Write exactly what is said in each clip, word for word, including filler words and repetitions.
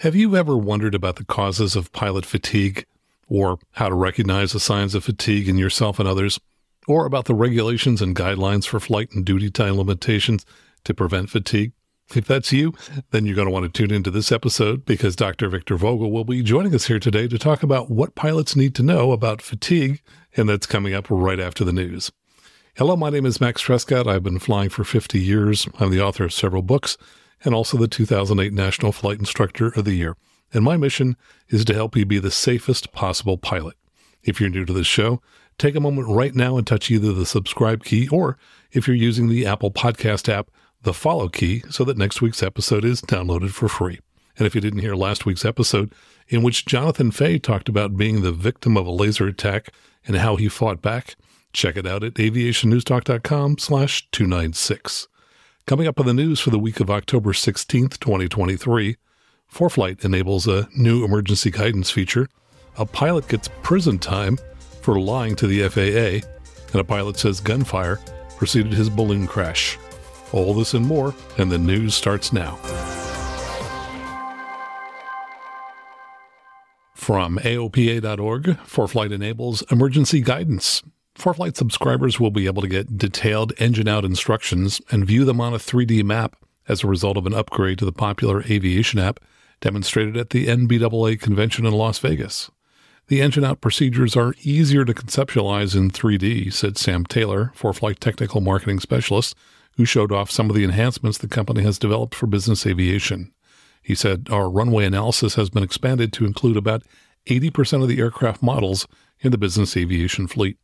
Have you ever wondered about the causes of pilot fatigue, or how to recognize the signs of fatigue in yourself and others, or about the regulations and guidelines for flight and duty time limitations to prevent fatigue? If that's you, then you're going to want to tune into this episode because Doctor Victor Vogel will be joining us here today to talk about what pilots need to know about fatigue, and that's coming up right after the news. Hello, my name is Max Trescott. I've been flying for fifty years. I'm the author of several books, and also the two thousand eight National Flight Instructor of the Year. And my mission is to help you be the safest possible pilot. If you're new to this show, take a moment right now and touch either the subscribe key, or if you're using the Apple Podcast app, the follow key, so that next week's episode is downloaded for free. And if you didn't hear last week's episode, in which Jonathan Fay talked about being the victim of a laser attack and how he fought back, check it out at aviation news talk dot com slash two ninety-six. Coming up in the news for the week of October sixteenth, twenty twenty-three, ForeFlight enables a new emergency guidance feature, a pilot gets prison time for lying to the F A A, and a pilot says gunfire preceded his balloon crash. All this and more, and the news starts now. From A O P A dot org, ForeFlight enables emergency guidance. ForeFlight subscribers will be able to get detailed engine-out instructions and view them on a three D map as a result of an upgrade to the popular aviation app demonstrated at the N B A A convention in Las Vegas. The engine-out procedures are easier to conceptualize in three D, said Sam Taylor, ForeFlight technical marketing specialist, who showed off some of the enhancements the company has developed for business aviation. He said, "Our runway analysis has been expanded to include about eighty percent of the aircraft models in the business aviation fleet.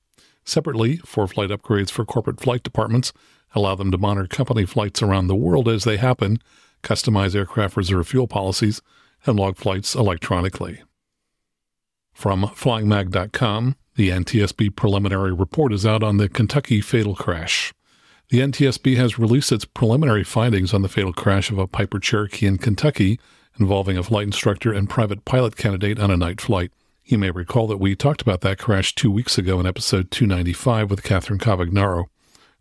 Separately, ForeFlight upgrades for corporate flight departments allow them to monitor company flights around the world as they happen, customize aircraft reserve fuel policies, and log flights electronically." From flying mag dot com, the N T S B preliminary report is out on the Kentucky fatal crash. The N T S B has released its preliminary findings on the fatal crash of a Piper Cherokee in Kentucky involving a flight instructor and private pilot candidate on a night flight. You may recall that we talked about that crash two weeks ago in episode two ninety-five with Catherine Cavagnaro.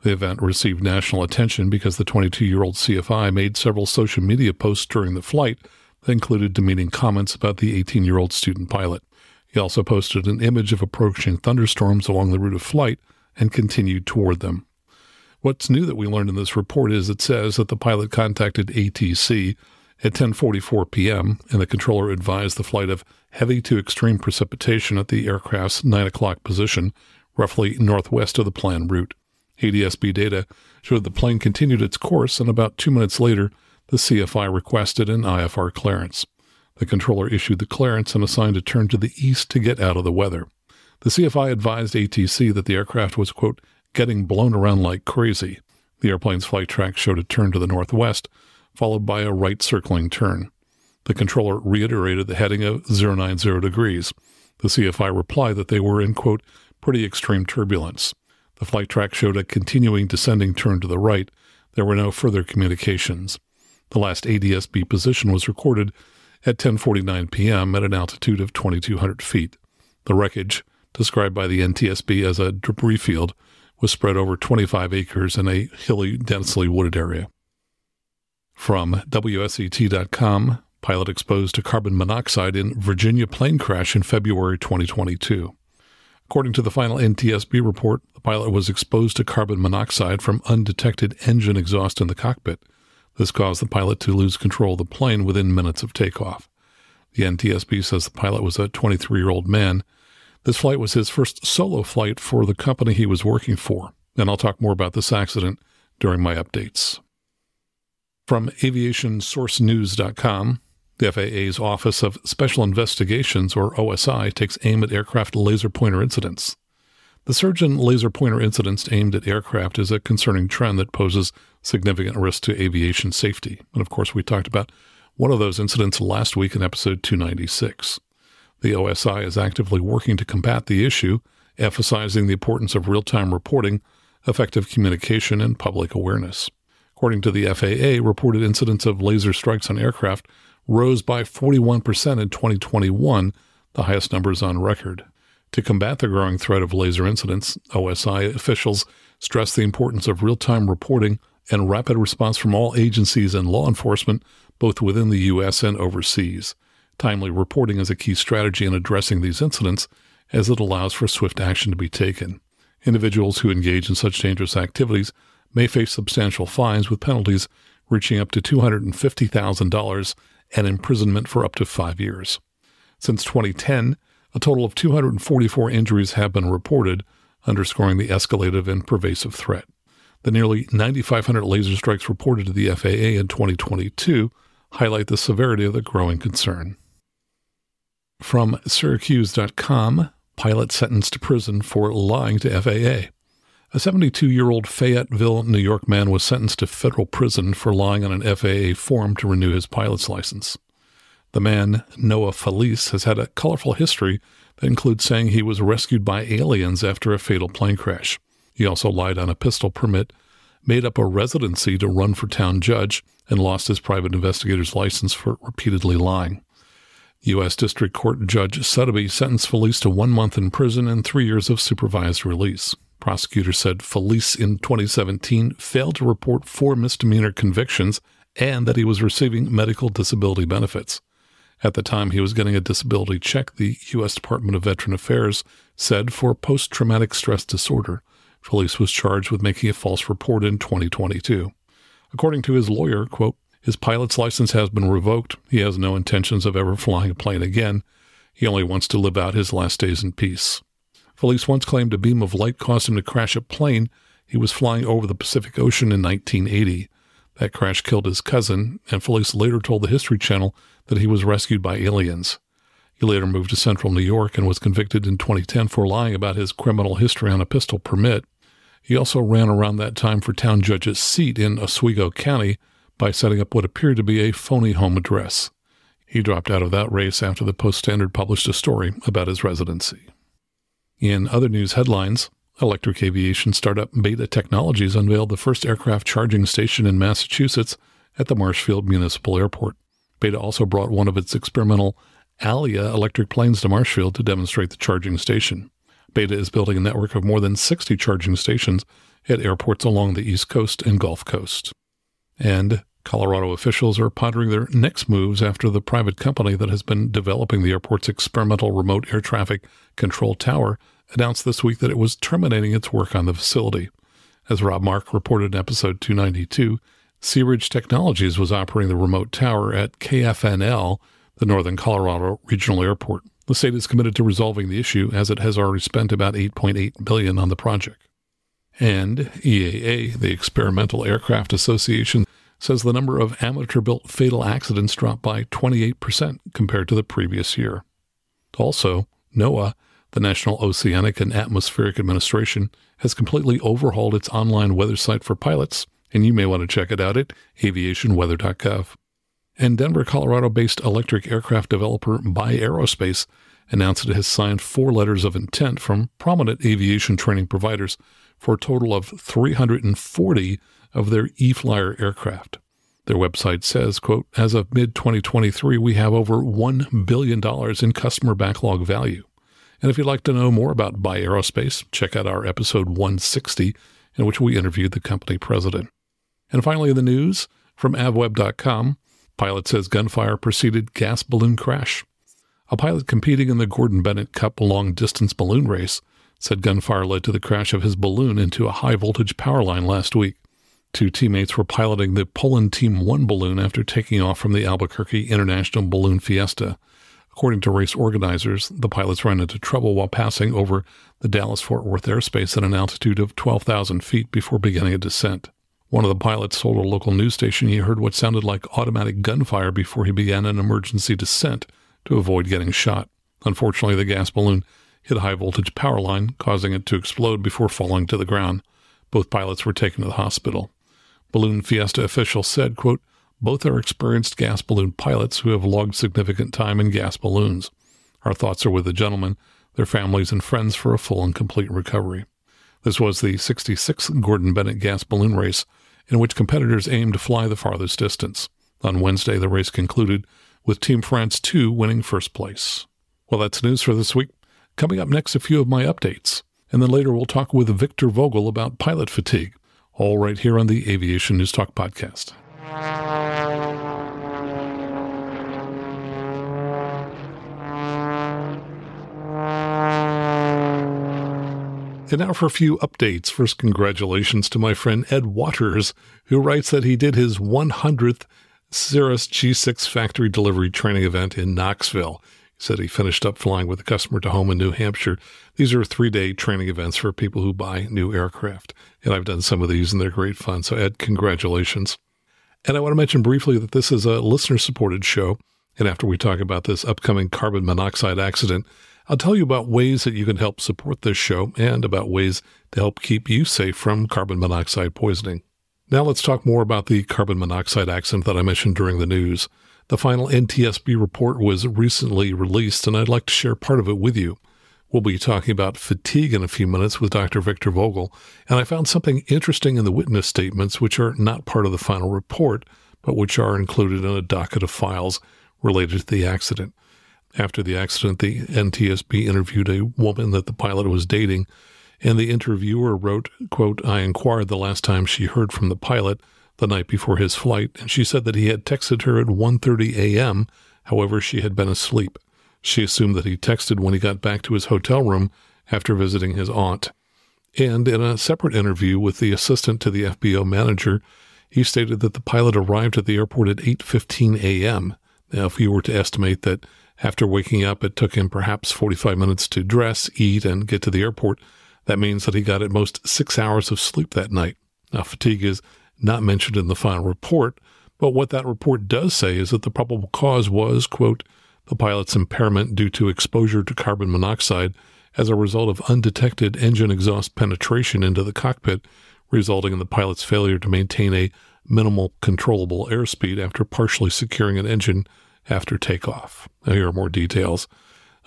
The event received national attention because the twenty-two-year-old C F I made several social media posts during the flight that included demeaning comments about the eighteen-year-old student pilot. He also posted an image of approaching thunderstorms along the route of flight and continued toward them. What's new that we learned in this report is it says that the pilot contacted A T C at ten forty-four p m, and the controller advised the flight of heavy to extreme precipitation at the aircraft's nine o'clock position, roughly northwest of the planned route. A D S B data showed the plane continued its course, and about two minutes later, the C F I requested an I F R clearance. The controller issued the clearance and assigned a turn to the east to get out of the weather. The C F I advised A T C that the aircraft was, quote, getting blown around like crazy. The airplane's flight track showed a turn to the northwest, followed by a right circling turn. The controller reiterated the heading of zero nine zero degrees. The C F I replied that they were in, quote, pretty extreme turbulence. The flight track showed a continuing descending turn to the right. There were no further communications. The last A D S B position was recorded at ten forty-nine p m at an altitude of twenty-two hundred feet. The wreckage, described by the N T S B as a debris field, was spread over twenty-five acres in a hilly, densely wooded area. From W S E T dot com, pilot exposed to carbon monoxide in Virginia plane crash in February twenty twenty-two. According to the final N T S B report, the pilot was exposed to carbon monoxide from undetected engine exhaust in the cockpit. This caused the pilot to lose control of the plane within minutes of takeoff. The N T S B says the pilot was a twenty-three-year-old man. This flight was his first solo flight for the company he was working for, and I'll talk more about this accident during my updates. From aviation source news dot com, the F A A's Office of Special Investigations, or O S I, takes aim at aircraft laser pointer incidents. The surge in laser pointer incidents aimed at aircraft is a concerning trend that poses significant risk to aviation safety. And of course, we talked about one of those incidents last week in episode two ninety-six. The O S I is actively working to combat the issue, emphasizing the importance of real-time reporting, effective communication, and public awareness. According to the F A A, reported incidents of laser strikes on aircraft rose by forty-one percent in twenty twenty-one, the highest numbers on record. To combat the growing threat of laser incidents, O S I officials stress the importance of real-time reporting and rapid response from all agencies and law enforcement both within the U S and overseas. Timely reporting is a key strategy in addressing these incidents, as it allows for swift action to be taken. Individuals who engage in such dangerous activities may face substantial fines with penalties reaching up to two hundred fifty thousand dollars and imprisonment for up to five years. Since twenty ten, a total of two hundred forty-four injuries have been reported, underscoring the escalative and pervasive threat. The nearly nine thousand five hundred laser strikes reported to the F A A in twenty twenty-two highlight the severity of the growing concern. From Syracuse dot com, pilot sentenced to prison for lying to F A A. A seventy-two-year-old Fayetteville, New York man was sentenced to federal prison for lying on an F A A form to renew his pilot's license. The man, Noah Felice, has had a colorful history that includes saying he was rescued by aliens after a fatal plane crash. He also lied on a pistol permit, made up a residency to run for town judge, and lost his private investigator's license for repeatedly lying. U S District Court Judge Sotterby sentenced Felice to one month in prison and three years of supervised release. Prosecutors said Felice in twenty seventeen failed to report four misdemeanor convictions and that he was receiving medical disability benefits. At the time he was getting a disability check, the U S Department of Veteran Affairs said, for post-traumatic stress disorder. Felice was charged with making a false report in twenty twenty-two. According to his lawyer, quote, his pilot's license has been revoked. He has no intentions of ever flying a plane again. He only wants to live out his last days in peace. Felice once claimed a beam of light caused him to crash a plane. He was flying over the Pacific Ocean in nineteen eighty. That crash killed his cousin, and Felice later told the History Channel that he was rescued by aliens. He later moved to central New York and was convicted in twenty ten for lying about his criminal history on a pistol permit. He also ran around that time for town judge's seat in Oswego County by setting up what appeared to be a phony home address. He dropped out of that race after the Post Standard published a story about his residency. In other news headlines, electric aviation startup Beta Technologies unveiled the first aircraft charging station in Massachusetts at the Marshfield Municipal Airport. Beta also brought one of its experimental Alia electric planes to Marshfield to demonstrate the charging station. Beta is building a network of more than sixty charging stations at airports along the East Coast and Gulf Coast. And Colorado officials are pondering their next moves after the private company that has been developing the airport's experimental remote air traffic control tower announced this week that it was terminating its work on the facility. As Rob Mark reported in episode two ninety-two, Sea Ridge Technologies was operating the remote tower at K F N L, the Northern Colorado Regional Airport. The state is committed to resolving the issue, as it has already spent about eight point eight billion dollars on the project. And E A A, the Experimental Aircraft Association, says the number of amateur-built fatal accidents dropped by twenty-eight percent compared to the previous year. Also, NOAA, the National Oceanic and Atmospheric Administration, has completely overhauled its online weather site for pilots, and you may want to check it out at aviation weather dot gov. And Denver, Colorado-based electric aircraft developer Bye Aerospace announced it has signed four letters of intent from prominent aviation training providers for a total of three hundred forty of their eFlyer aircraft. Their website says, quote, as of mid twenty twenty-three, we have over one billion dollars in customer backlog value. And if you'd like to know more about Bye Aerospace, check out our episode one sixty, in which we interviewed the company president. And finally, in the news, from avweb dot com, pilot says gunfire preceded gas balloon crash. A pilot competing in the Gordon Bennett Cup long-distance balloon race said gunfire led to the crash of his balloon into a high-voltage power line last week. Two teammates were piloting the Poland Team one balloon after taking off from the Albuquerque International Balloon Fiesta. According to race organizers, the pilots ran into trouble while passing over the Dallas-Fort Worth airspace at an altitude of twelve thousand feet before beginning a descent. One of the pilots told a local news station he heard what sounded like automatic gunfire before he began an emergency descent to avoid getting shot. Unfortunately, the gas balloon hit a high-voltage power line, causing it to explode before falling to the ground. Both pilots were taken to the hospital. Balloon Fiesta officials said, quote, both are experienced gas balloon pilots who have logged significant time in gas balloons. Our thoughts are with the gentlemen, their families, and friends for a full and complete recovery. This was the sixty-sixth Gordon Bennett gas balloon race, in which competitors aimed to fly the farthest distance. On Wednesday, the race concluded with Team France two winning first place. Well, that's news for this week. Coming up next, a few of my updates. And then later, we'll talk with Victor Vogel about pilot fatigue. All right here on the Aviation News Talk podcast. And now for a few updates. First, congratulations to my friend Ed Waters, who writes that he did his one hundredth Cirrus G six factory delivery training event in Knoxville. He said he finished up flying with a customer to home in New Hampshire. These are three-day training events for people who buy new aircraft, and I've done some of these, and they're great fun. So, Ed, congratulations. And I want to mention briefly that this is a listener-supported show, and after we talk about this upcoming carbon monoxide accident, I'll tell you about ways that you can help support this show and about ways to help keep you safe from carbon monoxide poisoning. Now let's talk more about the carbon monoxide accident that I mentioned during the news. The final N T S B report was recently released, and I'd like to share part of it with you. We'll be talking about fatigue in a few minutes with Doctor Victor Vogel, and I found something interesting in the witness statements, which are not part of the final report, but which are included in a docket of files related to the accident. After the accident, the N T S B interviewed a woman that the pilot was dating, and the interviewer wrote, quote, "I inquired the last time she heard from the pilot the night before his flight, and she said that he had texted her at one thirty a m However, she had been asleep. She assumed that he texted when he got back to his hotel room after visiting his aunt." And in a separate interview with the assistant to the F B O manager, he stated that the pilot arrived at the airport at eight fifteen a m Now, if you were to estimate that after waking up, it took him perhaps forty-five minutes to dress, eat, and get to the airport, that means that he got at most six hours of sleep that night. Now, fatigue is not mentioned in the final report, but what that report does say is that the probable cause was, quote, "the pilot's impairment due to exposure to carbon monoxide as a result of undetected engine exhaust penetration into the cockpit, resulting in the pilot's failure to maintain a minimal controllable airspeed after partially securing an engine after takeoff." Now, here are more details.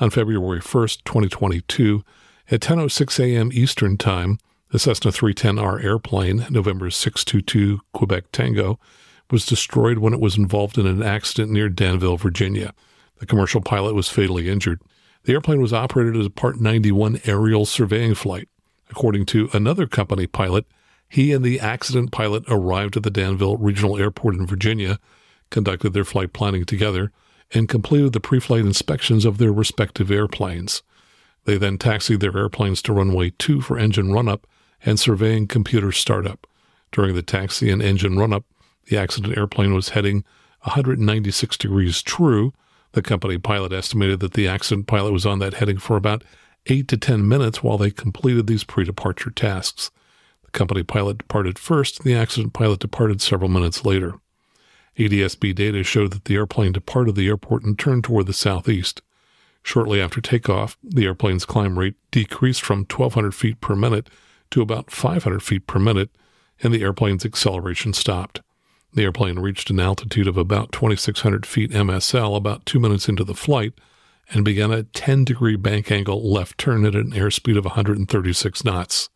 On February first, twenty twenty-two, at ten oh six a m Eastern Time, the Cessna three ten R airplane, November six two two Quebec Tango, was destroyed when it was involved in an accident near Danville, Virginia. The commercial pilot was fatally injured. The airplane was operated as a Part ninety-one aerial surveying flight. According to another company pilot, he and the accident pilot arrived at the Danville Regional Airport in Virginia, conducted their flight planning together, and completed the pre-flight inspections of their respective airplanes. They then taxied their airplanes to runway two for engine run-up and surveying computer startup. During the taxi and engine run-up, the accident airplane was heading one ninety-six degrees true. The company pilot estimated that the accident pilot was on that heading for about eight to ten minutes while they completed these pre-departure tasks. The company pilot departed first, and the accident pilot departed several minutes later. A D S-B data showed that the airplane departed the airport and turned toward the southeast. Shortly after takeoff, the airplane's climb rate decreased from twelve hundred feet per minute to about five hundred feet per minute, and the airplane's acceleration stopped. The airplane reached an altitude of about twenty-six hundred feet M S L about two minutes into the flight and began a ten-degree bank angle left turn at an airspeed of one thirty-six knots.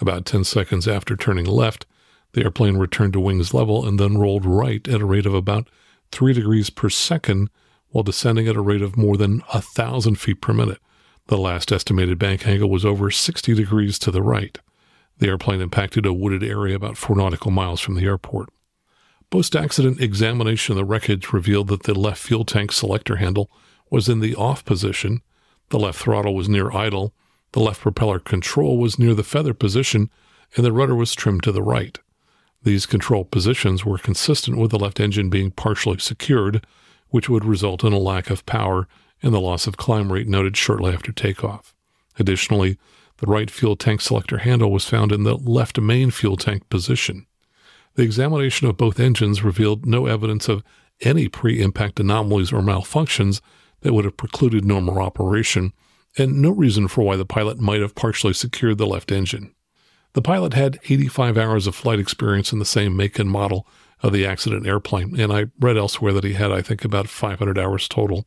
About ten seconds after turning left, the airplane returned to wings level and then rolled right at a rate of about three degrees per second while descending at a rate of more than one thousand feet per minute. The last estimated bank angle was over sixty degrees to the right. The airplane impacted a wooded area about four nautical miles from the airport. Post-accident examination of the wreckage revealed that the left fuel tank selector handle was in the off position, the left throttle was near idle, the left propeller control was near the feather position, and the rudder was trimmed to the right. These control positions were consistent with the left engine being partially secured, which would result in a lack of power and the loss of climb rate noted shortly after takeoff. Additionally, the right fuel tank selector handle was found in the left main fuel tank position. The examination of both engines revealed no evidence of any pre-impact anomalies or malfunctions that would have precluded normal operation, and no reason for why the pilot might have partially secured the left engine. The pilot had eighty-five hours of flight experience in the same make and model of the accident airplane, and I read elsewhere that he had, I think, about five hundred hours total.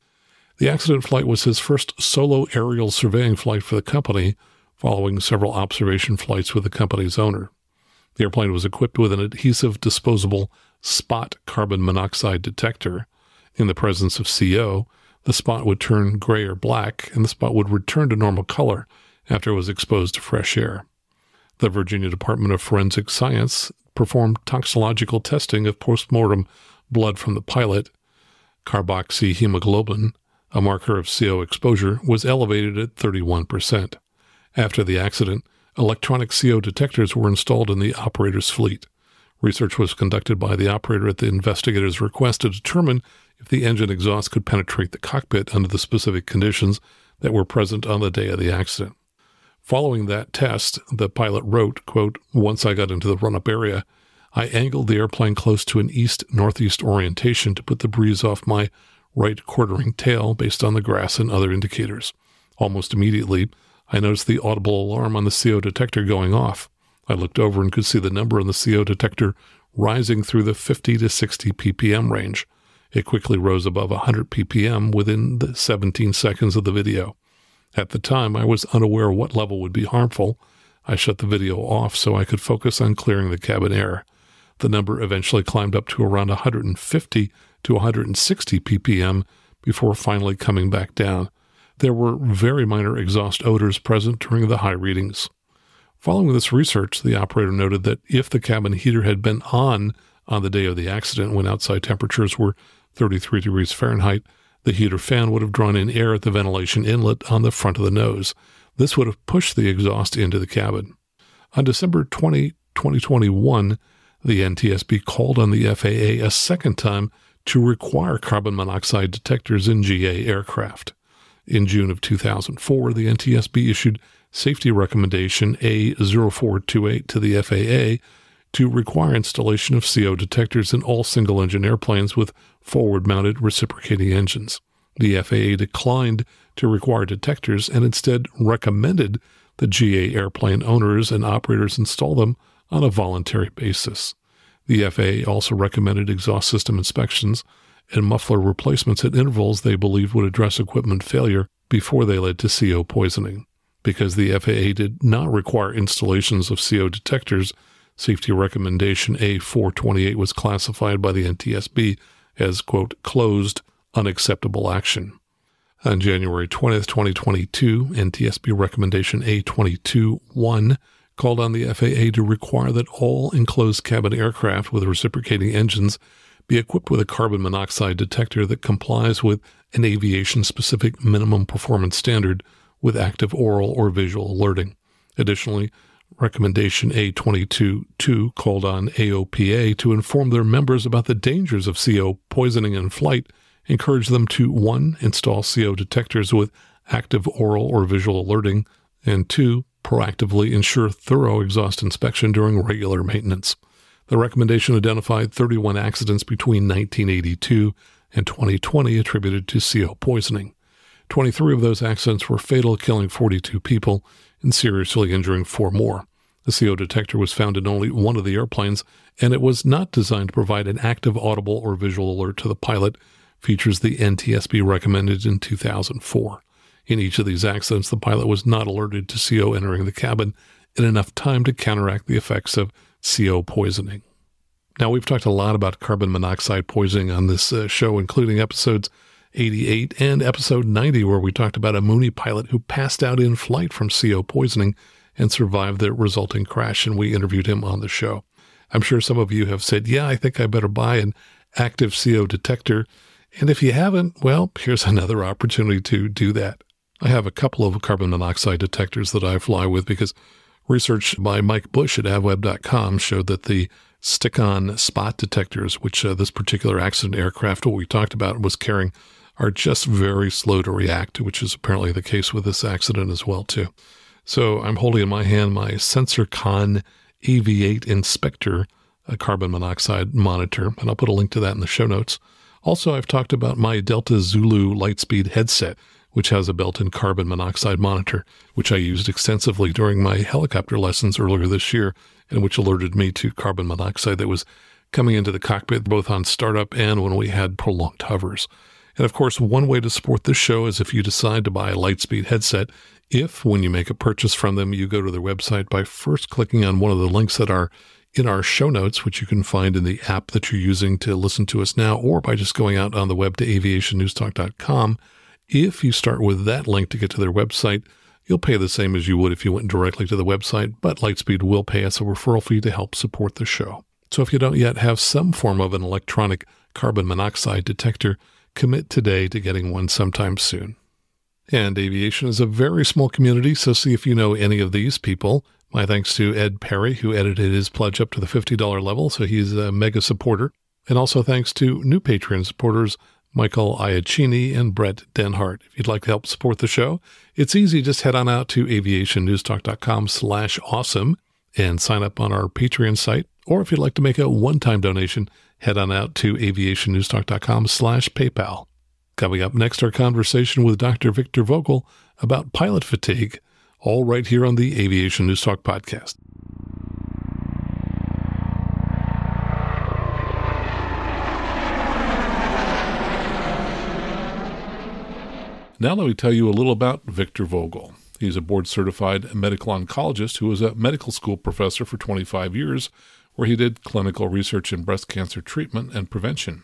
The accident flight was his first solo aerial surveying flight for the company, following several observation flights with the company's owner. The airplane was equipped with an adhesive disposable spot carbon monoxide detector. In the presence of C O, the spot would turn gray or black, and the spot would return to normal color after it was exposed to fresh air. The Virginia Department of Forensic Science performed toxicological testing of postmortem blood from the pilot. Carboxyhemoglobin, a marker of C O exposure, was elevated at thirty-one percent. After the accident, electronic C O detectors were installed in the operator's fleet. Research was conducted by the operator at the investigator's request to determine if the engine exhaust could penetrate the cockpit under the specific conditions that were present on the day of the accident. Following that test, the pilot wrote, quote, "Once I got into the run-up area, I angled the airplane close to an east-northeast orientation to put the breeze off my right quartering tail based on the grass and other indicators. Almost immediately, I noticed the audible alarm on the C O detector going off. I looked over and could see the number on the C O detector rising through the fifty to sixty p p m range. It quickly rose above one hundred p p m within the seventeen seconds of the video. At the time, I was unaware what level would be harmful. I shut the video off so I could focus on clearing the cabin air. The number eventually climbed up to around one hundred fifty to one hundred sixty p p m before finally coming back down. There were very minor exhaust odors present during the high readings." Following this research, the operator noted that if the cabin heater had been on on the day of the accident when outside temperatures were thirty-three degrees Fahrenheit, the heater fan would have drawn in air at the ventilation inlet on the front of the nose. This would have pushed the exhaust into the cabin. On December twentieth, twenty twenty-one, the N T S B called on the F A A a second time to require carbon monoxide detectors in G A aircraft. In June of two thousand four, the N T S B issued Safety Recommendation A zero four two eight to the F A A to require installation of C O detectors in all single-engine airplanes with forward-mounted reciprocating engines. The F A A declined to require detectors and instead recommended that G A airplane owners and operators install them on a voluntary basis. The F A A also recommended exhaust system inspections and muffler replacements at intervals they believed would address equipment failure before they led to C O poisoning. Because the F A A did not require installations of C O detectors, Safety Recommendation A four twenty-eight was classified by the N T S B as, quote, closed, unacceptable action. On January twentieth, twenty twenty-two, N T S B Recommendation A twenty-two dash one called on the F A A to require that all enclosed cabin aircraft with reciprocating engines be equipped with a carbon monoxide detector that complies with an aviation-specific minimum performance standard with active oral or visual alerting. Additionally, Recommendation A twenty-two dash two called on A O P A to inform their members about the dangers of C O poisoning in flight, encourage them to, one, install C O detectors with active oral or visual alerting, and two, proactively ensure thorough exhaust inspection during regular maintenance. The recommendation identified thirty-one accidents between nineteen eighty-two and twenty twenty attributed to C O poisoning. twenty-three of those accidents were fatal, killing forty-two people and seriously injuring four more. The C O detector was found in only one of the airplanes, and it was not designed to provide an active audible or visual alert to the pilot, features the N T S B recommended in two thousand four. In each of these accidents, the pilot was not alerted to C O entering the cabin in enough time to counteract the effects of C O poisoning. Now, we've talked a lot about carbon monoxide poisoning on this uh, show, including episodes eighty-eight and episode ninety, where we talked about a Mooney pilot who passed out in flight from C O poisoning and survived the resulting crash, and we interviewed him on the show. I'm sure some of you have said, yeah, I think I better buy an active C O detector. And if you haven't, well, here's another opportunity to do that. I have a couple of carbon monoxide detectors that I fly with because research by Mike Bush at avweb dot com showed that the stick-on spot detectors, which uh, this particular accident aircraft, what we talked about, was carrying, are just very slow to react, which is apparently the case with this accident as well, too. So I'm holding in my hand my SensorCon Aviate Inspector, a carbon monoxide monitor, and I'll put a link to that in the show notes. Also, I've talked about my Delta Zulu Lightspeed headset, which has a built-in carbon monoxide monitor, which I used extensively during my helicopter lessons earlier this year, and which alerted me to carbon monoxide that was coming into the cockpit, both on startup and when we had prolonged hovers. And of course, one way to support this show is if you decide to buy a Lightspeed headset, if when you make a purchase from them, you go to their website by first clicking on one of the links that are in our show notes, which you can find in the app that you're using to listen to us now, or by just going out on the web to aviation news talk dot com. If you start with that link to get to their website, you'll pay the same as you would if you went directly to the website, but Lightspeed will pay us a referral fee to help support the show. So if you don't yet have some form of an electronic carbon monoxide detector, commit today to getting one sometime soon. And aviation is a very small community, so see if you know any of these people. My thanks to Ed Perry, who edited his pledge up to the fifty dollar level, so he's a mega supporter. And also thanks to new Patreon supporters, Michael Iacchini and Brett Denhart. If you'd like to help support the show, it's easy. Just head on out to aviationnewstalk.com slash awesome and sign up on our Patreon site. Or if you'd like to make a one-time donation, head on out to aviationnewstalk.com slash PayPal. Coming up next, our conversation with Doctor Victor Vogel about pilot fatigue, all right here on the Aviation News Talk podcast. Now let me tell you a little about Victor Vogel. He's a board-certified medical oncologist who was a medical school professor for twenty-five years, where he did clinical research in breast cancer treatment and prevention.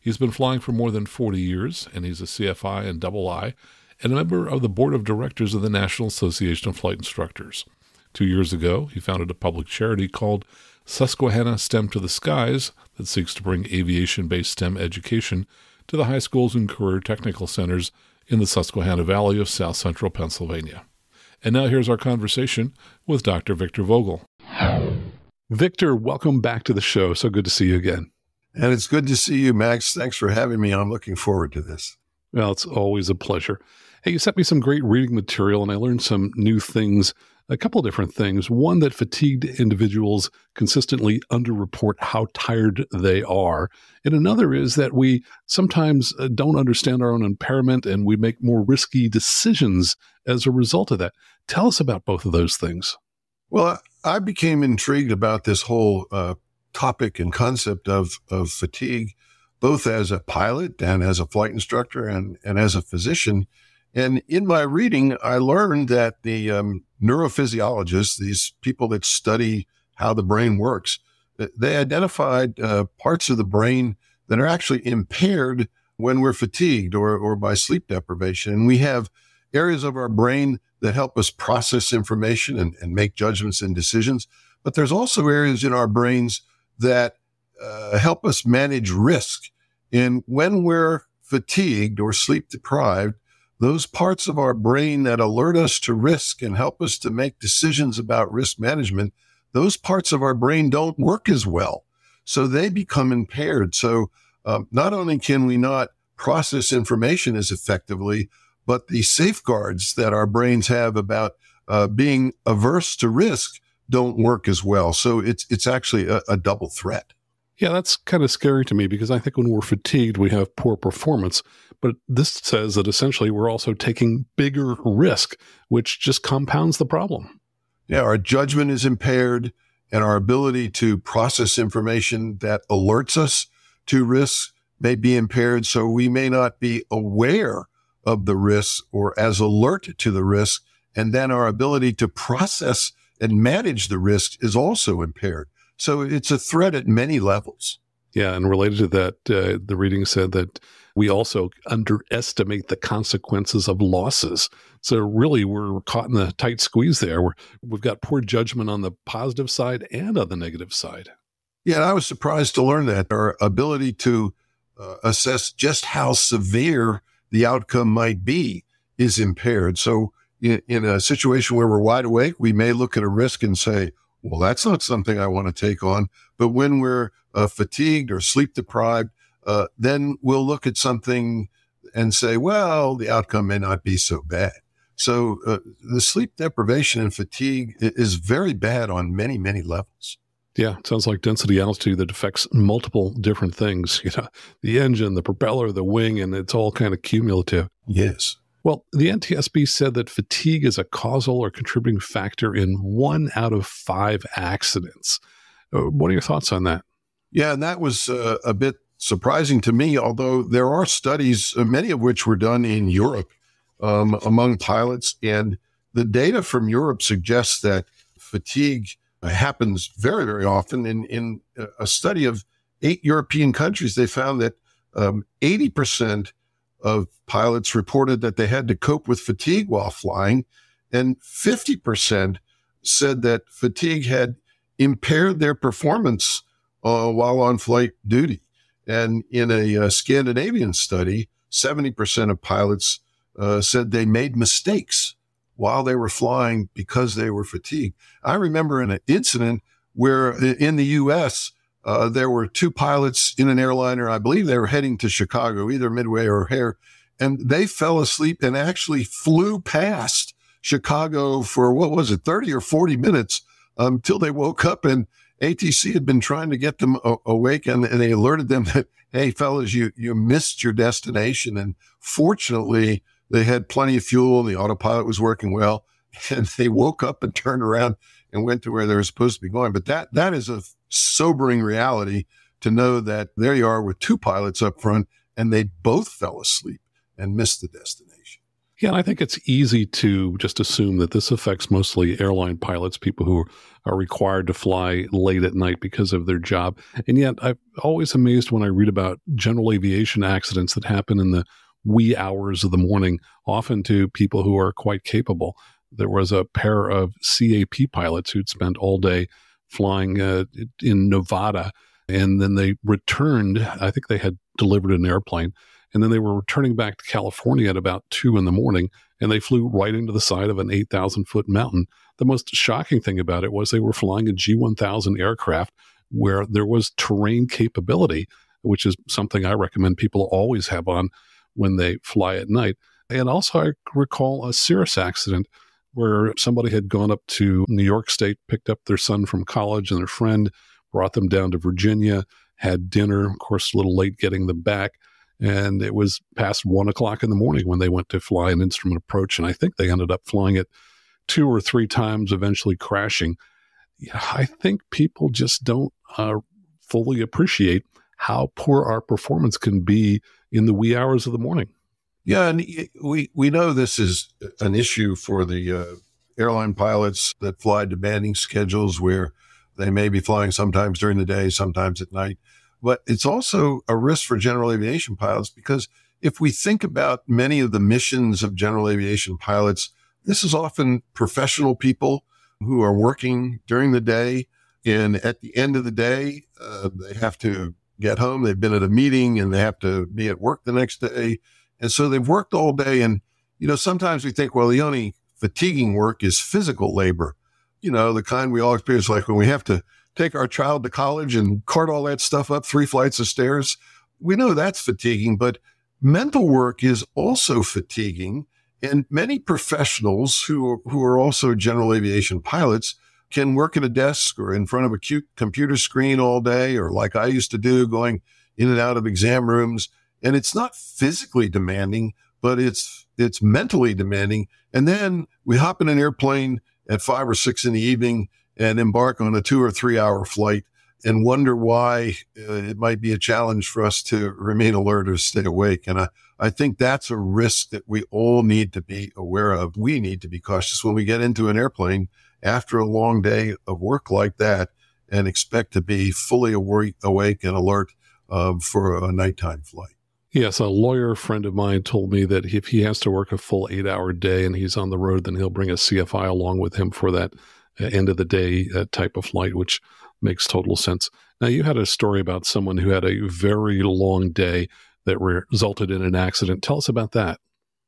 He's been flying for more than forty years, and he's a C F I and double I, and a member of the board of directors of the National Association of Flight Instructors. Two years ago, he founded a public charity called Susquehanna STEM to the Skies that seeks to bring aviation-based STEM education to the high schools and career technical centers in the Susquehanna Valley of South Central Pennsylvania. And now here's our conversation with Doctor Victor Vogel. Victor, welcome back to the show. So good to see you again. And it's good to see you, Max. Thanks for having me. I'm looking forward to this. Well, it's always a pleasure. Hey, you sent me some great reading material, and I learned some new things, a couple different things. One, that fatigued individuals consistently underreport how tired they are. And another is that we sometimes don't understand our own impairment, and we make more risky decisions as a result of that. Tell us about both of those things. Well, I became intrigued about this whole uh, topic and concept of, of fatigue, both as a pilot and as a flight instructor and, and as a physician. And in my reading, I learned that the um, neurophysiologists, these people that study how the brain works, they identified uh, parts of the brain that are actually impaired when we're fatigued or, or by sleep deprivation. And we have areas of our brain that help us process information and, and make judgments and decisions. But there's also areas in our brains that uh, help us manage risk. And when we're fatigued or sleep deprived, those parts of our brain that alert us to risk and help us to make decisions about risk management, those parts of our brain don't work as well. So they become impaired. So um, not only can we not process information as effectively, but the safeguards that our brains have about uh, being averse to risk don't work as well. So it's, it's actually a, a double threat. Yeah, that's kind of scary to me, because I think when we're fatigued, we have poor performance. But this says that essentially we're also taking bigger risk, which just compounds the problem. Yeah, our judgment is impaired, and our ability to process information that alerts us to risks may be impaired. So we may not be aware of the risks or as alert to the risk. And then our ability to process and manage the risk is also impaired. So it's a threat at many levels. Yeah, and related to that, uh, the reading said that we also underestimate the consequences of losses. So really, we're caught in a tight squeeze there. We're, we've got poor judgment on the positive side and on the negative side. Yeah, and I was surprised to learn that our ability to uh, assess just how severe the outcome might be is impaired. So in, in a situation where we're wide awake, we may look at a risk and say, well, that's not something I want to take on. But when we're uh, fatigued or sleep deprived, uh, then we'll look at something and say, well, the outcome may not be so bad. So uh, the sleep deprivation and fatigue is very bad on many, many levels. Yeah, it sounds like density altitude that affects multiple different things, you know, the engine, the propeller, the wing, and it's all kind of cumulative. Yes. Well, the N T S B said that fatigue is a causal or contributing factor in one out of five accidents. What are your thoughts on that? Yeah, and that was uh, a bit surprising to me, although there are studies, many of which were done in Europe um, among pilots. And the data from Europe suggests that fatigue happens very, very often. In, in a study of eight European countries, they found that um, eighty percent of pilots reported that they had to cope with fatigue while flying, and fifty percent said that fatigue had impaired their performance uh, while on flight duty. And in a uh, Scandinavian study, seventy percent of pilots uh, said they made mistakes while they were flying because they were fatigued. I remember in an incident where in the U S, uh, there were two pilots in an airliner. I believe they were heading to Chicago, either Midway or O'Hare, and they fell asleep and actually flew past Chicago for, what was it, thirty or forty minutes um, until they woke up, and A T C had been trying to get them o- awake, and, and they alerted them that, hey, fellas, you, you missed your destination. And fortunately, they had plenty of fuel and the autopilot was working well, and they woke up and turned around and went to where they were supposed to be going. But that that is a sobering reality to know that there you are with two pilots up front, and they both fell asleep and missed the destination. Yeah, and I think it's easy to just assume that this affects mostly airline pilots, people who are required to fly late at night because of their job. And yet I'm always amazed when I read about general aviation accidents that happen in the wee hours of the morning, often to people who are quite capable. There was a pair of C A P pilots who'd spent all day flying uh, in Nevada, and then they returned. I think they had delivered an airplane, and then they were returning back to California at about two in the morning, and they flew right into the side of an eight thousand foot mountain. The most shocking thing about it was they were flying a G one thousand aircraft where there was terrain capability, which is something I recommend people always have on when they fly at night. And also I recall a serious accident where somebody had gone up to New York State, picked up their son from college and their friend, brought them down to Virginia, had dinner, of course, a little late getting them back. And it was past one o'clock in the morning when they went to fly an instrument approach. And I think they ended up flying it two or three times, eventually crashing. I think people just don't uh, fully appreciate how poor our performance can be in the wee hours of the morning. Yeah, and we, we know this is an issue for the uh, airline pilots that fly demanding schedules where they may be flying sometimes during the day, sometimes at night. But it's also a risk for general aviation pilots, because if we think about many of the missions of general aviation pilots, this is often professional people who are working during the day, and at the end of the day, uh, they have to get home. They've been at a meeting and they have to be at work the next day. And so they've worked all day. And, you know, sometimes we think, well, the only fatiguing work is physical labor, you know, the kind we all experience, like when we have to take our child to college and cart all that stuff up three flights of stairs. We know that's fatiguing, but mental work is also fatiguing. And many professionals who, who are also general aviation pilots can work at a desk or in front of a cute computer screen all day, or like I used to do, going in and out of exam rooms. And it's not physically demanding, but it's it's mentally demanding. And then we hop in an airplane at five or six in the evening and embark on a two or three hour flight and wonder why uh, it might be a challenge for us to remain alert or stay awake. And I, I think that's a risk that we all need to be aware of. We need to be cautious when we get into an airplane after a long day of work like that and expect to be fully awake, awake and alert uh, for a nighttime flight. Yes, a lawyer friend of mine told me that if he has to work a full eight-hour day and he's on the road, then he'll bring a C F I along with him for that end-of-the-day uh, type of flight, which makes total sense. Now, you had a story about someone who had a very long day that re- resulted in an accident. Tell us about that.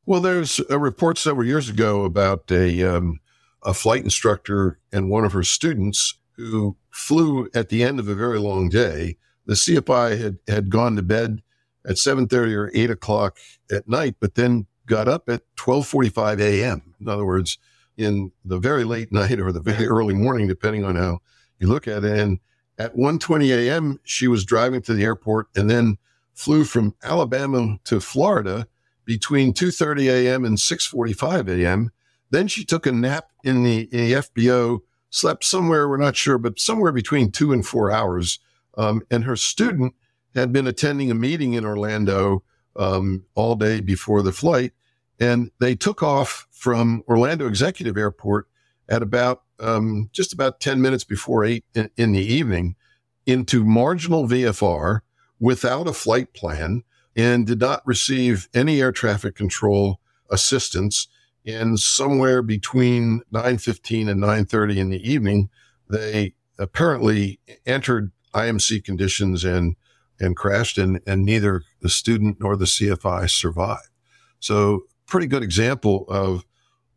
Well, there's a report several years ago about a um, a flight instructor and one of her students who flew at the end of a very long day. The C F I had, had gone to bed at seven thirty or eight o'clock at night, but then got up at twelve forty-five a.m. In other words, in the very late night or the very early morning, depending on how you look at it. And at one twenty a.m., she was driving to the airport and then flew from Alabama to Florida between two thirty a.m. and six forty-five a.m., Then she took a nap in the, in the F B O, slept somewhere, we're not sure, but somewhere between two and four hours. Um, and her student had been attending a meeting in Orlando um, all day before the flight. And they took off from Orlando Executive Airport at about um, just about ten minutes before eight in, in the evening into marginal V F R without a flight plan, and did not receive any air traffic control assistance. And somewhere between nine fifteen and nine thirty in the evening, they apparently entered I M C conditions and and crashed, and, and neither the student nor the C F I survived. So pretty good example of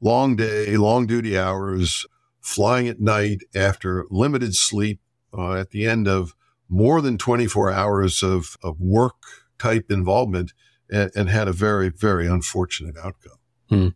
long day, long duty hours, flying at night after limited sleep uh, at the end of more than twenty-four hours of, of work type involvement, and, and had a very, very unfortunate outcome. Hmm.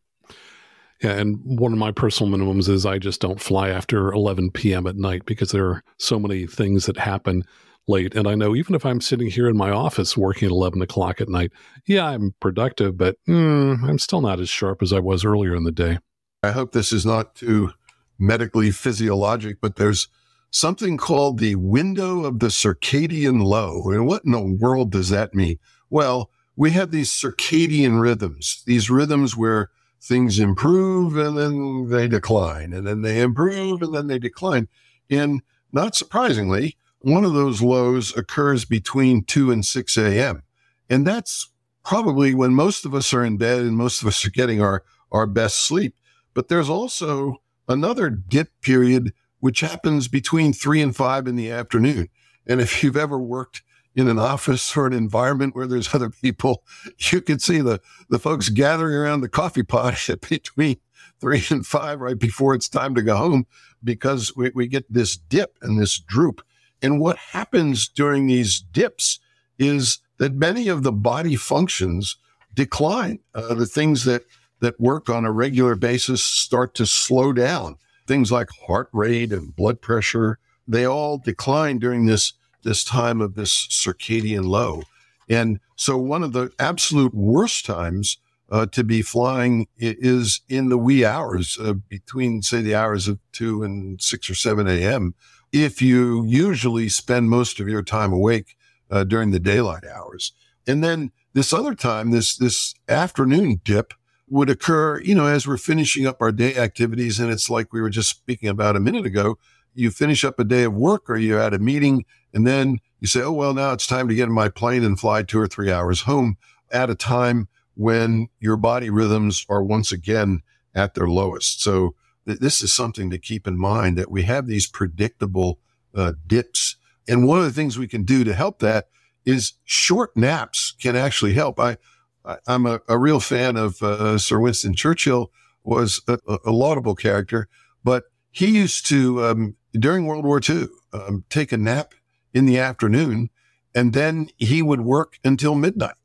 Yeah, and one of my personal minimums is I just don't fly after eleven p.m. at night because there are so many things that happen late. And I know even if I'm sitting here in my office working at eleven o'clock at night, yeah, I'm productive, but mm, I'm still not as sharp as I was earlier in the day. I hope this is not too medically physiologic, but there's something called the window of the circadian low. And what in the world does that mean? Well, we have these circadian rhythms, these rhythms where things improve and then they decline, and then they improve and then they decline. And not surprisingly, one of those lows occurs between two and six a.m. And that's probably when most of us are in bed and most of us are getting our, our best sleep. But there's also another dip period, which happens between three and five in the afternoon. And if you've ever worked in an office or an environment where there's other people, you could see the, the folks gathering around the coffee pot at between three and five right before it's time to go home, because we, we get this dip and this droop. And what happens during these dips is that many of the body functions decline. Uh, the things that, that work on a regular basis start to slow down. Things like heart rate and blood pressure, they all decline during this this time of this circadian low. And so one of the absolute worst times uh, to be flying is in the wee hours, uh, between, say, the hours of two and six or seven a.m., if you usually spend most of your time awake uh, during the daylight hours. And then this other time, this this afternoon dip would occur, you know, as we're finishing up our day activities. And it's like we were just speaking about a minute ago. You finish up a day of work or you're at a meeting, and then you say, oh, well, now it's time to get in my plane and fly two or three hours home, at a time when your body rhythms are once again at their lowest. So th- this is something to keep in mind, that we have these predictable uh, dips. And one of the things we can do to help that is short naps can actually help. I, I, I'm a, a real fan of uh, Sir Winston Churchill. Was a, a laudable character, but he used to, um, during World War Two, um, take a nap in the afternoon, and then he would work until midnight.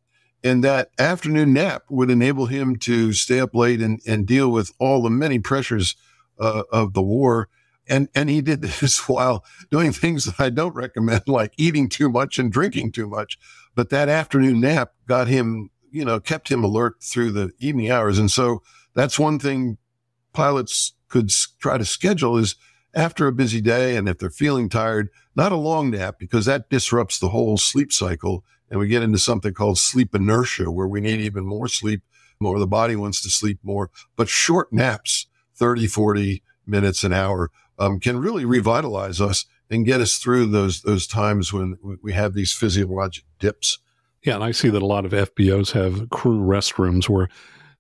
And that afternoon nap would enable him to stay up late and, and deal with all the many pressures uh, of the war. And, and he did this while doing things that I don't recommend, like eating too much and drinking too much. But that afternoon nap got him, you know, kept him alert through the evening hours. And so that's one thing pilots could try to schedule, is after a busy day, and if they're feeling tired, not a long nap, because that disrupts the whole sleep cycle. And we get into something called sleep inertia, where we need even more sleep, or the body wants to sleep more. But short naps, thirty, forty minutes, an hour, um, can really revitalize us and get us through those those times when we have these physiologic dips. Yeah, and I see that a lot of F B Os have crew restrooms where